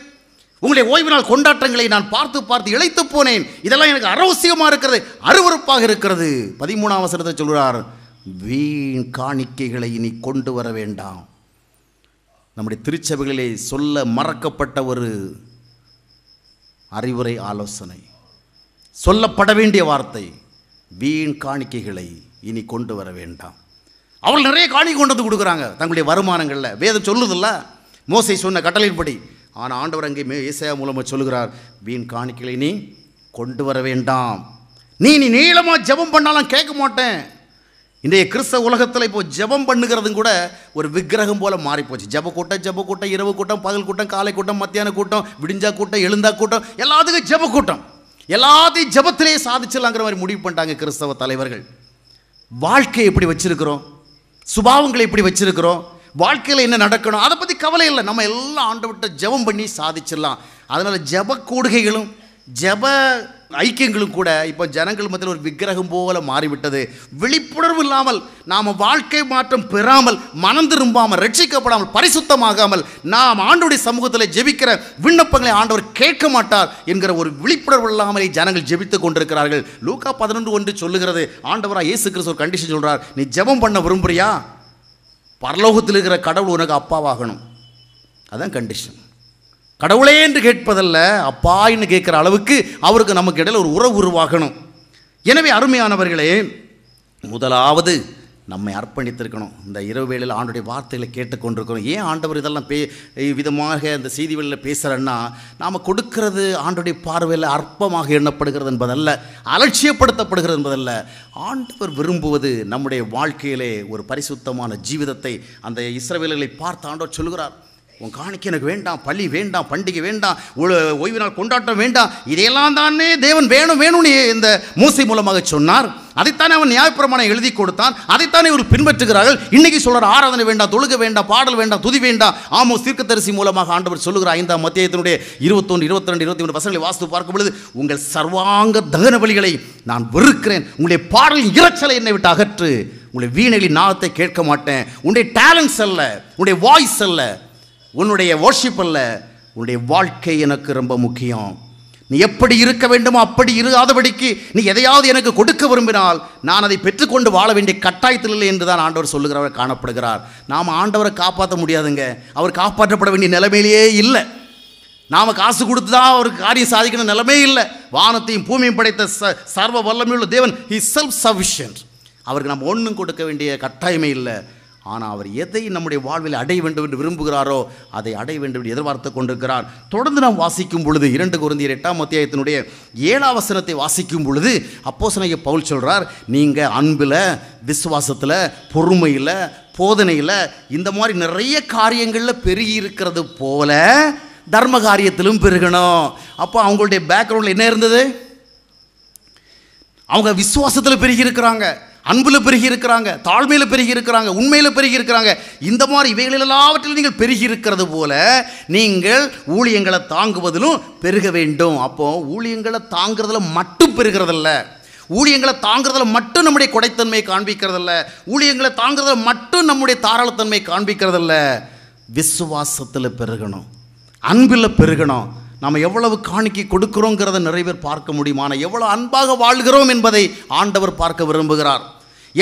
உங்களுடைய ஓய்வு நாள் கொண்டாட்டங்களை நான் பார்த்து பார்த்து இழைத்து போனேன், இதெல்லாம் எனக்கு அரவசியமாக இருக்கிறது, அருவருப்பாக இருக்கிறது. பதிமூணாம் வசனத்தை சொல்கிறார், வீண் காணிக்கைகளை இனி கொண்டு வர வேண்டாம். நம்முடைய திருச்சபைகளிலே சொல்ல மறக்கப்பட்ட ஒரு அறிவுரை, ஆலோசனை, சொல்லப்பட வேண்டிய வார்த்தை, வீண் காணிக்கைகளை இனி கொண்டு வர வேண்டாம். அவர்கள் நிறைய காணிக்கை கொண்டு வந்து கொடுக்குறாங்க தங்களுடைய வருமானங்களில். வேதம் சொல்லுதில்ல மோசை சொன்ன கட்டளையின்படி. ஆனால் ஆண்டவர் அங்கே மே ஏசாயா மூலமாக சொல்கிறார், வீண் காணிக்கைகளை நீ கொண்டு வர வேண்டாம். நீ நீ நீளமாக ஜெபம் பண்ணாலும் கேட்க மாட்டேன். இன்றைய கிறிஸ்தவ உலகத்தில் இப்போது ஜெபம் பண்ணுகிறதும் கூட ஒரு விக்கிரகம் போல் மாறிப்போச்சு. ஜெப கூட்டம், ஜெப கூட்டம், இரவு கூட்டம், பகல் கூட்டம், காலை கூட்டம், மத்தியான கூட்டம், விடிஞ்சா கூட்டம், எழுந்தா கூட்டம், எல்லாத்துக்கும் ஜெப கூட்டம், எல்லாத்தையும் ஜபத்திலே சாதிச்சிடலாங்கிற மாதிரி முடிவு பண்ணிட்டாங்க கிறிஸ்தவ தலைவர்கள். வாழ்க்கையை எப்படி வச்சுருக்கிறோம், சுபாவங்களை எப்படி வச்சுருக்கிறோம், வாழ்க்கையில் என்ன நடக்கணும், அதை பற்றி கவலை இல்லை. நம்ம எல்லாம் ஆண்டவர்கிட்ட ஜபம் பண்ணி சாதிச்சிடலாம். அதனால் ஜப கூடுகைகளும் ஜப ஐக்கியங்களும் கூட இப்போ ஜனங்கள் மத்தியில் ஒரு விக்கிரகம் போல மாறிவிட்டது. விழிப்புணர்வு இல்லாமல், நாம் வாழ்க்கை மாற்றம் பெறாமல், மனம் திரும்பாமல், ரட்சிக்கப்படாமல், பரிசுத்தமாகாமல், நாம் ஆண்டோடைய சமூகத்தில் ஜெபிக்கிற விண்ணப்பங்களை ஆண்டவர் கேட்க மாட்டார் என்கிற ஒரு விழிப்புணர்வு இல்லாமலே ஜனங்கள் ஜெபித்து கொண்டிருக்கிறார்கள். லூக்கா பதினொன்று ஒன்று சொல்லுகிறது, ஆண்டவராக இயேசு கிறிஸ்து ஒரு கண்டிஷன் சொல்கிறார், நீ ஜெபம் பண்ண விரும்புறியா, பரலோகத்தில் இருக்கிற கடவுள் உனக்கு அப்பாவாகணும். அதுதான் கண்டிஷன். கடவுளே என்று கேட்பதல்ல, அப்பா என்று கேட்குற அளவுக்கு அவருக்கு நமக்கு இடையில் ஒரு உறவு உருவாகணும். எனவே அருமையானவர்களே, முதலாவது நம்மை அர்ப்பணித்திருக்கணும். இந்த இரவு வேளையில் ஆண்டுடைய வார்த்தைகளை கேட்டுக்கொண்டிருக்கணும். ஏன் ஆண்டவர் இதெல்லாம் பே விதமாக இந்த செய்தி வேளையில் பேசுகிறேன்னா, நாம் கொடுக்கறது ஆண்டுடைய பார்வையில் அற்பமாக எண்ணப்படுகிறது என்பதல்ல, அலட்சியப்படுத்தப்படுகிறது என்பதல்ல. ஆண்டவர் விரும்புவது நம்முடைய வாழ்க்கையிலே ஒரு பரிசுத்தமான ஜீவிதத்தை. அந்த இஸ்ரவேலர்களை பார்த்து ஆண்டவர் சொல்கிறார், உன் காணிக்க எனக்கு வேண்டாம், பள்ளி வேண்டாம், பண்டிகை வேண்டாம், ஓய்வு நாள் கொண்டாட்டம் வேண்டாம், இதையெல்லாம் தானே தேவன் வேணும் வேணும்னு இந்த மோசே மூலமாக சொன்னார். அதைத்தானே அவன் நியாயப்பிரமாணம் எழுதி கொடுத்தான், அதைத்தானே இவர் பின்பற்றுகிறார்கள். இன்றைக்கி சொல்கிற ஆராதனை வேண்டாம், தொழுக வேண்டாம், பாடல் வேண்டாம், துதி வேண்டாம். ஆமோஸ் தீர்க்கதரிசி மூலமாக ஆண்டவர் சொல்லுகிறார், ஐந்தாம் மத்தேயுவினுடைய இருபத்தொன்று இருபத்தி ரெண்டு இருபத்தி மூன்று வசனங்களை வாசித்து பார்க்கும் பொழுது, உங்கள் சர்வாங்க தகன பலிகளை நான் வெறுக்கிறேன், உங்களுடைய பாடலின் இரைச்சலை என்னை விட்டு அகற்று, உங்களுடைய வீணைகளின் நாதத்தை கேட்க மாட்டேன், உன்னுடைய டேலண்ட்ஸ் அல்ல, உன்னுடைய வாய்ஸ் அல்ல, உன்னுடைய வர்ஷிப் அல்ல, உன்னுடைய வாழ்க்கை எனக்கு ரொம்ப முக்கியம். நீ எப்படி இருக்க வேண்டுமோ அப்படி இருக்காதபடிக்கு நீ எதையாவது எனக்கு கொடுக்க விரும்பினால் நான் அதை பெற்றுக்கொண்டு வாழ வேண்டிய கட்டாயத்தில் இல்லை என்று தான் ஆண்டவர் சொல்லுகிறவர் காணப்படுகிறார். நாம் ஆண்டவரை காப்பாற்ற முடியாதுங்க. அவர் காப்பாற்றப்பட வேண்டிய நிலைமையிலேயே இல்லை. நாம் காசு கொடுத்து தான் ஒரு காரியம் சாதிக்கணும் நிலைமையே இல்லை. வானத்தையும் பூமியும் படைத்த ச சர்வ வல்லமையுள்ள தேவன், ஹி செல்ஃப் சஃபிஷியன்ட். அவருக்கு நம்ம ஒன்றும் கொடுக்க வேண்டிய கட்டாயமே இல்லை. ஆனால் அவர் எதை நம்முடைய வாழ்வில் அடைய வேண்டும் என்று விரும்புகிறாரோ அதை அடைய வேண்டும் என்று எதிர்பார்த்து கொண்டிருக்கிறார். தொடர்ந்து நாம் வாசிக்கும் பொழுது, இரண்டு கொரிந்தியர் எட்டாம் அத்தியாயத்தினுடைய ஏழாம் வசனத்தை வாசிக்கும் பொழுது அப்போஸ்தலனாகிய பவுல் சொல்கிறார், நீங்கள் அன்பில், விசுவாசத்தில், பொறுமையில், போதனையில், இந்த மாதிரி நிறைய காரியங்களில் பெருகி இருக்கிறது போல தர்ம காரியத்திலும் பெருகணும். அப்போ அவங்களுடைய பேக்ரவுண்டில் என்ன இருந்தது? அவங்க விசுவாசத்தில் பெருகி இருக்கிறாங்க, அன்பில் பெருகி இருக்கிறாங்க, தாழ்மையில் பெருகி இருக்கிறாங்க, உண்மையில் பெருகி இருக்கிறாங்க. இந்த மாதிரி இவைகள் எல்லாவற்றிலும் நீங்கள் பெருகி இருக்கிறது போல நீங்கள் ஊழியங்களை தாங்குவதிலும் பெருக வேண்டும். அப்போது ஊழியங்களை தாங்கிறதுல மட்டும் பெருகிறதில்ல, ஊழியங்களை தாங்கிறதுல மட்டும் நம்முடைய கொடைத்தன்மையை காண்பிக்கிறதில்ல, ஊழியங்களை தாங்கிறதுல மட்டும் நம்முடைய தாராளத்தன்மையை காண்பிக்கிறதில்ல. விசுவாசத்தில் பெருகணும், அன்பில் பெருகணும். நாம் எவ்வளவு காணிக்கை கொடுக்கிறோங்கிறத நிறைய பேர் பார்க்க முடியுமானா, எவ்வளோ அன்பாக வாழ்கிறோம் என்பதை ஆண்டவர் பார்க்க விரும்புகிறார்.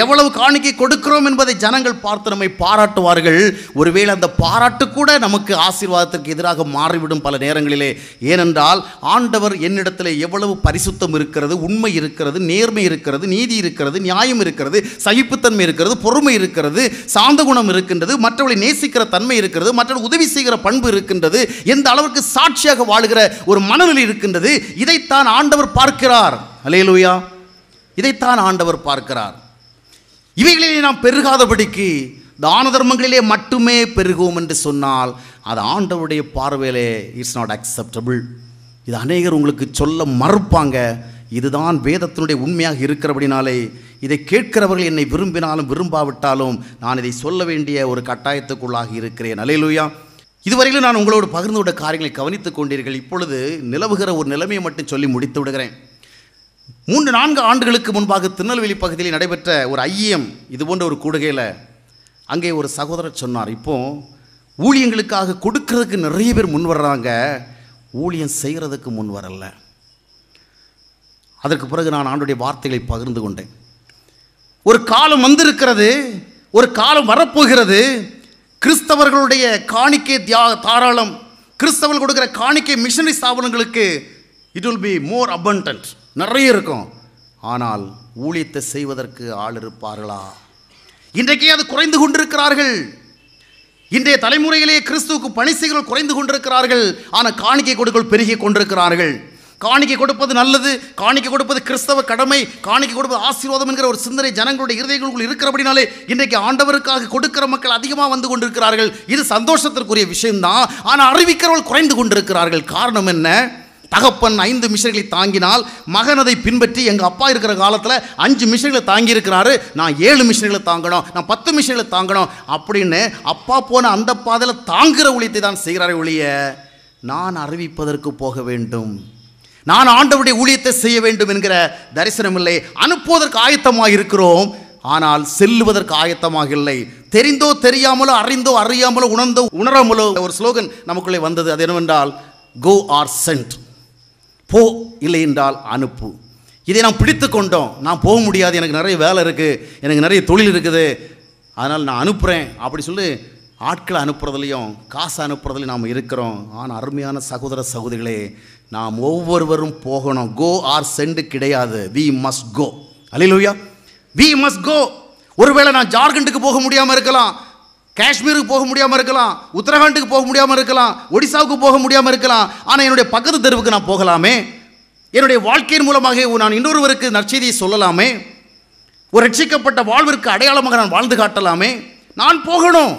எவ்வளவு காணிக்கை கொடுக்கிறோம் என்பதை ஜனங்கள் பார்த்து நம்மை பாராட்டுவார்கள். ஒருவேளை அந்த பாராட்டு கூட நமக்கு ஆசீர்வாதத்திற்கு எதிராக மாறிவிடும் பல நேரங்களிலே. ஏனென்றால் ஆண்டவர் என்னிடத்தில் எவ்வளவு பரிசுத்தம் இருக்கிறது, உண்மை இருக்கிறது, நேர்மை இருக்கிறது, நீதி இருக்கிறது, நியாயம் இருக்கிறது, சகிப்புத்தன்மை இருக்கிறது, பொறுமை இருக்கிறது, சாந்த குணம் இருக்கின்றது, மற்றவர்களை நேசிக்கிற தன்மை இருக்கிறது, மற்றவர்கள் உதவி செய்கிற பண்பு இருக்கின்றது, எந்த அளவுக்கு சாட்சியாக வாழ்கிற ஒரு மனநிலை இருக்கின்றது, இதைத்தான் ஆண்டவர் பார்க்கிறார். அல்லேலூயா, இதைத்தான் ஆண்டவர் பார்க்கிறார். இவைகளிலே நாம் பெருகாதபடிக்கு தான தர்மங்களிலே மட்டுமே பெருகுவோம் என்று சொன்னால் அது ஆண்டவருடைய பார்வையிலே இட்ஸ் நாட் அக்செப்டபிள். இது அநேகர் உங்களுக்கு சொல்ல மறுப்பாங்க. இதுதான் வேதத்தினுடைய உண்மையாக இருக்கிறபடினாலே இதை கேட்கிறவர்கள் என்னை விரும்பினாலும் விரும்பாவிட்டாலும் நான் இதை சொல்ல வேண்டிய ஒரு கட்டாயத்துக்குள்ளாக இருக்கிறேன். அல்லேலூயா. இதுவரையிலும் நான் உங்களோடு பகிர்ந்து விட காரியங்களை கவனித்துக் கொண்டீர்கள். இப்பொழுது நிலவுகிற ஒரு நிலைமையை மட்டும் சொல்லி முடித்து விடுகிறேன். மூன்று நான்கு ஆண்டுகளுக்கு முன்பாக திருநெல்வேலி பகுதியில் நடைபெற்ற ஒரு ஐயம் இதுபோன்ற ஒரு கூடுகையில் அங்கே ஒரு சகோதரர் சொன்னார், இப்போது ஊழியங்களுக்காக கொடுக்கறதுக்கு நிறைய பேர் முன் வர்றாங்க, ஊழியம் செய்கிறதுக்கு முன் வரல. அதற்கு பிறகு நான் ஆண்டுடைய வார்த்தைகளை பகிர்ந்து கொண்டேன். ஒரு காலம் வந்திருக்கிறது, ஒரு காலம் வரப்போகிறது. கிறிஸ்தவர்களுடைய காணிக்கை தியா தாராளம் கிறிஸ்தவர்கள் கொடுக்குற காணிக்கை மிஷனரி ஸ்தாபனங்களுக்கு it will be more abundant, நிறைய இருக்கும். ஆனால் ஊழியத்தை செய்வதற்கு ஆள் இருப்பார்களா? இன்றைக்கே அது குறைந்து கொண்டிருக்கிறார்கள். இன்றைய தலைமுறையிலேயே கிறிஸ்துவுக்கு பணி செய்கிறவர்கள் குறைந்து கொண்டிருக்கிறார்கள். ஆனால் காணிக்கை கொடுக்கல் பெருகி கொண்டிருக்கிறார்கள். காணிக்கை கொடுப்பது நல்லது, காணிக்கை கொடுப்பது கிறிஸ்தவ கடமை, காணிக்கை கொடுப்பது ஆசீர்வாதம் என்கிற ஒரு சிந்தனை ஜனங்களுடைய இருதயங்களுக்குள் இருக்கிறபடினாலே இன்றைக்கு ஆண்டவருக்காக கொடுக்கிற மக்கள் அதிகமாக வந்து கொண்டிருக்கிறார்கள். இது சந்தோஷத்திற்குரிய விஷயம்தான். ஆனால் அறிவிக்கிறவர்கள் குறைந்து கொண்டிருக்கிறார்கள். காரணம் என்ன? தகப்பன் ஐந்து மிஷன்களை தாங்கினால் மகன் அதை பின்பற்றி, எங்கள் அப்பா இருக்கிற காலத்தில் அஞ்சு மிஷன்களை தாங்கியிருக்கிறாரு, நான் ஏழு மிஷன்களை தாங்கணும், நான் பத்து மிஷன்களை தாங்கணும் அப்படின்னு அப்பா போன அந்த பாதையில் தாங்குகிற ஊழியத்தை தான் செய்கிறாரே ஒழிய நான் அறிவிப்பதற்கு போக வேண்டும், நான் ஆண்டவருடைய ஊழியத்தை செய்ய வேண்டும் என்கிற தரிசனம் இல்லை. அனுப்புவதற்கு ஆயத்தமாக இருக்கிறோம், ஆனால் செல்லுவதற்கு ஆயத்தமாக இல்லை. தெரிந்தோ தெரியாமலோ அறிந்தோ அறியாமலோ உணர்ந்தோ உணராமலோ ஒரு ஸ்லோகன் நமக்குள்ளே வந்தது. அது என்னவென்றால் கோ ஆர் சென்ட், போ இல்லை என்றால் அனுப்பு. இதை நாம் பிடித்து கொண்டோம். நான் போக முடியாது, எனக்கு நிறைய வேலை இருக்குது, எனக்கு நிறைய தொழில் இருக்குது, அதனால் நான் அனுப்புகிறேன் அப்படி சொல்லி ஆட்களை அனுப்புறதுலையும் காசு அனுப்புறதுலையும் நாம் இருக்கிறோம். ஆனால் அருமையான சகோதர சகோதரிகளே, நாம் ஒவ்வொருவரும் போகணும். கோ ஆர் சென்ட் கிடையாது, வி மஸ்ட் கோ. அல்லேலூயா, வி மஸ்ட் கோ. ஒருவேளை நான் ஜார்க்கண்டுக்கு போக முடியாமல் இருக்கலாம், காஷ்மீருக்கு போக முடியாமல் இருக்கலாம், உத்தரகாண்டுக்கு போக முடியாமல் இருக்கலாம், ஒடிசாவுக்கு போக முடியாமல் இருக்கலாம். ஆனால் என்னுடைய பக்கத்து தெருவுக்கு நான் போகலாமே, என்னுடைய வாழ்க்கையின் மூலமாக நான் இன்னொருவருக்கு நற்செய்தியை சொல்லலாமே, ஒரு ரட்சிக்கப்பட்ட வாழ்விற்கு அடையாளமாக நான் வாழ்ந்து காட்டலாமே. நான் போகணும்.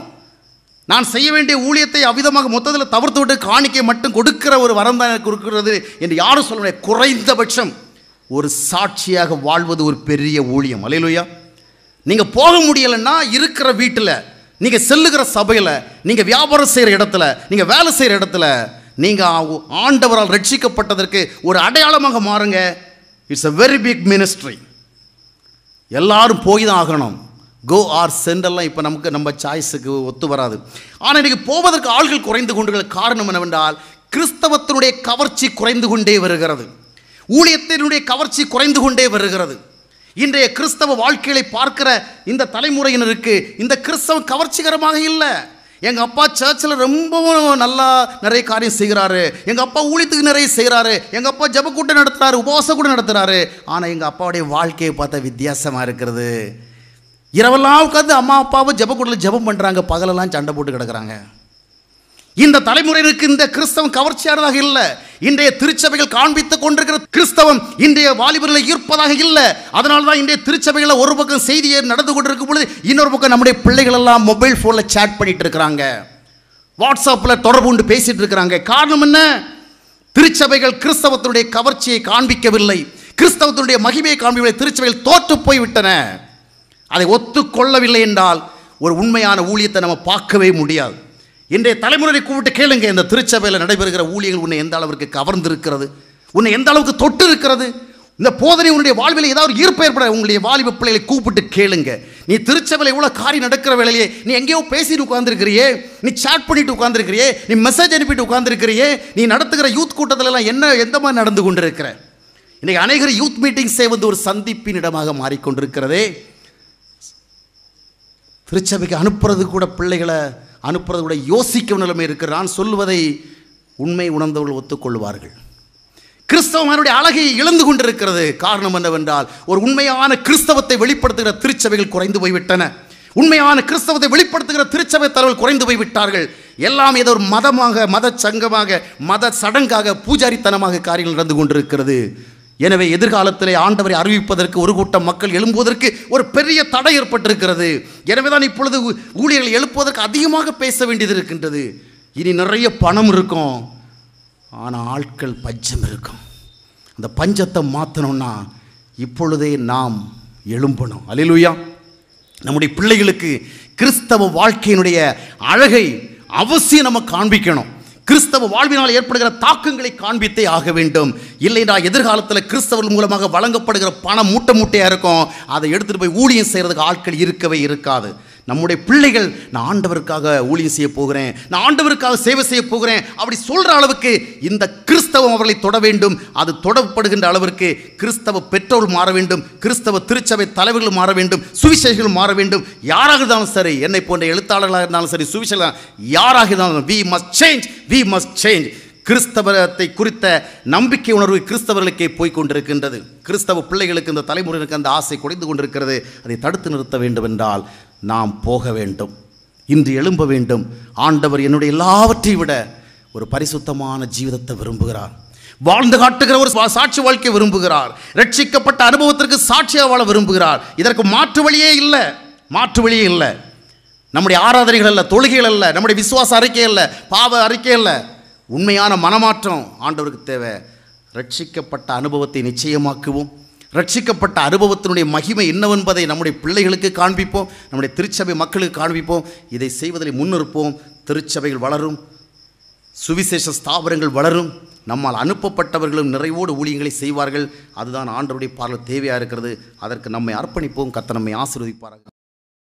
நான் செய்ய வேண்டிய ஊழியத்தை அவ்விதமாக மொத்தத்தில் தவிர்த்து விட்டு காணிக்கை மட்டும் கொடுக்கிற ஒரு வரம் தான் எனக்கு இருக்கிறது என்று யாரும் சொல்ல முடியாது. குறைந்தபட்சம் ஒரு சாட்சியாக வாழ்வது ஒரு பெரிய ஊழியம். அல்லேலூயா. நீங்கள் போக முடியலைன்னா இருக்கிற வீட்டில், நீங்கள் செல்லுகிற சபையில், நீங்கள் வியாபாரம் செய்கிற இடத்துல, நீங்கள் வேலை செய்கிற இடத்துல நீங்கள் ஆண்டவரால் ரட்சிக்கப்பட்டதற்கு ஒரு அடையாளமாக மாறுங்க. It's a very big ministry. எல்லாரும் போய் தான் ஆகணும். கோ ஆர் சென்டெல்லாம் இப்போ நமக்கு நம்ம சாய்ஸுக்கு ஒத்து வராது. ஆனால் இன்றைக்கு போவதற்கு ஆள்கள் குறைந்து கொண்டு காரணம் என்னவென்றால் கிறிஸ்தவத்தினுடைய கவர்ச்சி குறைந்து கொண்டே வருகிறது, ஊழியத்தினுடைய கவர்ச்சி குறைந்து கொண்டே வருகிறது. இன்றைய கிறிஸ்தவ வாழ்க்கையை பார்க்கிற இந்த தலைமுறையினருக்கு இந்த கிறிஸ்தவம் கவர்ச்சிகரமாக இல்லை. எங்கள் அப்பா சர்ச்சில் ரொம்பவும் நல்லா நிறைய காரியம் செய்கிறாரு, எங்கள் அப்பா ஊழியத்துக்கு நிறைய செய்கிறாரு, எங்கள் அப்பா ஜபக்கூட்டம் நடத்துகிறாரு, உபவாசம் கூட நடத்துகிறாரு. ஆனால் எங்கள் அப்பாவுடைய வாழ்க்கையை பார்த்தா வித்தியாசமாக இருக்கிறது. இரவெல்லாம் உட்காந்து அம்மா அப்பாவும் ஜபக்கூட்டில் ஜபம் பண்ணுறாங்க, பகலெல்லாம் சண்டை போட்டு கிடக்கிறாங்க. இந்த தலைமுறையினருக்கு இந்த கிறிஸ்தவம் கவர்ச்சியானதாக இல்லை. இன்றைய திருச்சபைகள் காண்பித்துக் கொண்டிருக்கிற கிறிஸ்தவம் இன்றைய வாலிபர்களை ஈர்ப்பதாக இல்லை. அதனால தான் இன்றைய திருச்சபைகளை ஒரு பக்கம் செய்தியை நடந்து கொண்டிருக்கும் பொழுது இன்னொரு பக்கம் நம்முடைய பிள்ளைகள் எல்லாம் மொபைல் ஃபோனில் சேட் பண்ணிட்டு இருக்கிறாங்க, வாட்ஸ்அப்பில் தொடர்பு கொண்டு பேசிட்டு இருக்கிறாங்க. காரணம் என்ன? திருச்சபைகள் கிறிஸ்தவத்தினுடைய கவர்ச்சியை காண்பிக்கவில்லை, கிறிஸ்தவத்தினுடைய மகிமையை காண்பிக்கவில்லை. திருச்சபைகள் தோற்று போய்விட்டன. அதை ஒத்துக்கொள்ளவில்லை என்றால் ஒரு உண்மையான ஊழியத்தை நம்ம பார்க்கவே முடியாது. இன்றைய தலைமுறை கூப்பிட்டு கேளுங்க, இந்த திருச்சபையில் நடைபெறுகிற ஊழியர்கள் உன்னை எந்த அளவுக்கு கவர்ந்திருக்கிறது, உன்னை எந்த அளவுக்கு தொட்டு இருக்கிறது, இந்த போதனை உன்னுடைய வாழ்வில் ஏதாவது ஈர்ப்பு ஏற்பட உங்களுடைய வாலிப பிள்ளைகளை கூப்பிட்டு கேளுங்க. நீ திருச்சபையில் இவ்வளோ காரியம் நடக்கிற வேலையே நீ எங்கேயோ பேசிட்டு உட்காந்துருக்கிறியே, நீ சாட் பண்ணிட்டு உட்காந்துருக்கிறியே, நீ மெசேஜ் அனுப்பிட்டு உட்காந்துருக்கிறியே, நீ நடத்துகிற யூத் கூட்டத்திலலாம் என்ன எந்த மாதிரி நடந்து கொண்டிருக்கிற? இன்றைக்கு அநேகர் யூத் மீட்டிங்ஸே வந்து ஒரு சந்திப்பின் இடமாக மாறிக்கொண்டிருக்கிறதே. திருச்சபைக்கு அனுப்புறது கூட பிள்ளைகளை அனுப்புறது கூட யோசிக்க நிலைமை இருக்கிற நான் சொல்லுவதை உண்மை உணர்ந்தவர்கள் ஒத்துக்கொள்வார்கள். கிறிஸ்தவம் அவருடைய அழகை இழந்து கொண்டிருக்கிறது. காரணம் என்னவென்றால் ஒரு உண்மையான கிறிஸ்தவத்தை வெளிப்படுத்துகிற திருச்சபைகள் குறைந்து போய்விட்டன. உண்மையான கிறிஸ்தவத்தை வெளிப்படுத்துகிற திருச்சபை தலைவர்கள் குறைந்து போய்விட்டார்கள். எல்லாம் ஏதோ ஒரு மதமாக, மத சங்கமாக, மத சடங்காக, பூஜாரித்தனமாக காரியங்கள் நடந்து கொண்டிருக்கிறது. எனவே எதிர்காலத்திலே ஆண்டவரை அறிவிப்பதற்கு ஒரு கூட்டம் மக்கள் எழும்புவதற்கு ஒரு பெரிய தடை ஏற்பட்டிருக்கிறது. எனவேதான் இப்பொழுது ஊழியர்கள் எழுப்புவதற்கு அதிகமாக பேச வேண்டியது இருக்கின்றது. இனி நிறைய பணம் இருக்கும், ஆனால் ஆட்கள் பஞ்சம் இருக்கும். அந்த பஞ்சத்தை மாற்றணும்னா இப்பொழுதே நாம் எழும்பணும். அல்லேலூயா. நம்முடைய பிள்ளைகளுக்கு கிறிஸ்தவ வாழ்க்கையினுடைய அழகை அவசியம் நம்ம காண்பிக்கணும். கிறிஸ்தவ வாழ்வினால் ஏற்படுகிற தாக்கங்களை காண்பித்தே ஆக வேண்டும். இல்லைனா எதிர்காலத்தில் கிறிஸ்தவர்கள் மூலமாக வழங்கப்படுகிற பணம் மூட்டை மூட்டையாக இருக்கும். அதை எடுத்துகிட்டு போய் ஊழியம் செய்கிறதுக்கு ஆட்கள் இருக்கவே இருக்காது. நம்முடைய பிள்ளைகள் நான் ஆண்டவருக்காக ஊழியம் செய்ய போகிறேன், நான் ஆண்டவருக்காக சேவை செய்ய போகிறேன் அப்படி சொல்கிற அளவுக்கு இந்த கிறிஸ்தவம் அவர்களை தொட வேண்டும். அது தொடப்படுகின்ற அளவிற்கு கிறிஸ்தவ பெற்றோர் மாற வேண்டும், கிறிஸ்தவ திருச்சபை தலைவர்கள் மாற வேண்டும், சுவிசேஷிகள் மாற வேண்டும். யாராக இருந்தாலும் சரி, என்னை போன்ற எழுத்தாளர்களாக இருந்தாலும் சரி, சுவிசேஷ யாராக இருந்தாலும் we must change, we must change. கிறிஸ்தவத்தை குறித்த நம்பிக்கை உணர்வு கிறிஸ்தவர்களுக்கே போய் கொண்டிருக்கின்றது. கிறிஸ்தவ பிள்ளைகளுக்கு இந்த தலைமுறைகளுக்கு அந்த ஆசை குறைந்து கொண்டிருக்கிறது. அதை தடுத்து நிறுத்த வேண்டும் என்றால் நாம் போக வேண்டும், இன்று எழும்ப வேண்டும். ஆண்டவர் என்னுடைய எல்லாவற்றை விட ஒரு பரிசுத்தமான ஜீவிதத்தை விரும்புகிறார். வாழ்ந்து காட்டுகிற ஒரு சாட்சி வாழ்க்கையை விரும்புகிறார். ரட்சிக்கப்பட்ட அனுபவத்திற்கு சாட்சியாக வாழ விரும்புகிறார். இதற்கு மாற்று வழியே இல்லை, மாற்று வழியே இல்லை. நம்முடைய ஆராதனைகள் அல்ல, தொழுகைகள் அல்ல, நம்முடைய விசுவாச அறிக்கை அல்ல, பாவ அறிக்கை அல்ல. உண்மையான மனமாற்றம் ஆண்டவருக்கு தேவை. ரட்சிக்கப்பட்ட அனுபவத்தை நிச்சயமாக்குவோம். ரட்சிக்கப்பட்ட அனுபவத்தினுடைய மகிமை என்னவென்பதை நம்முடைய பிள்ளைகளுக்கு காண்பிப்போம், நம்முடைய திருச்சபை மக்களுக்கு காண்பிப்போம். இதை செய்வதில் முன்னிற்போம். திருச்சபைகள் வளரும், சுவிசேஷ ஸ்தாபனங்கள் வளரும், நம்மால் அனுப்பப்பட்டவர்களும் நிறைவோடு ஊழியங்களை செய்வார்கள். அதுதான் ஆண்டவருடைய பார்வை தேவையாக இருக்கிறது. அதற்கு நம்மை அர்ப்பணிப்போம். கர்த்தர் நம்மை ஆசீர்வதிப்பார்கள்.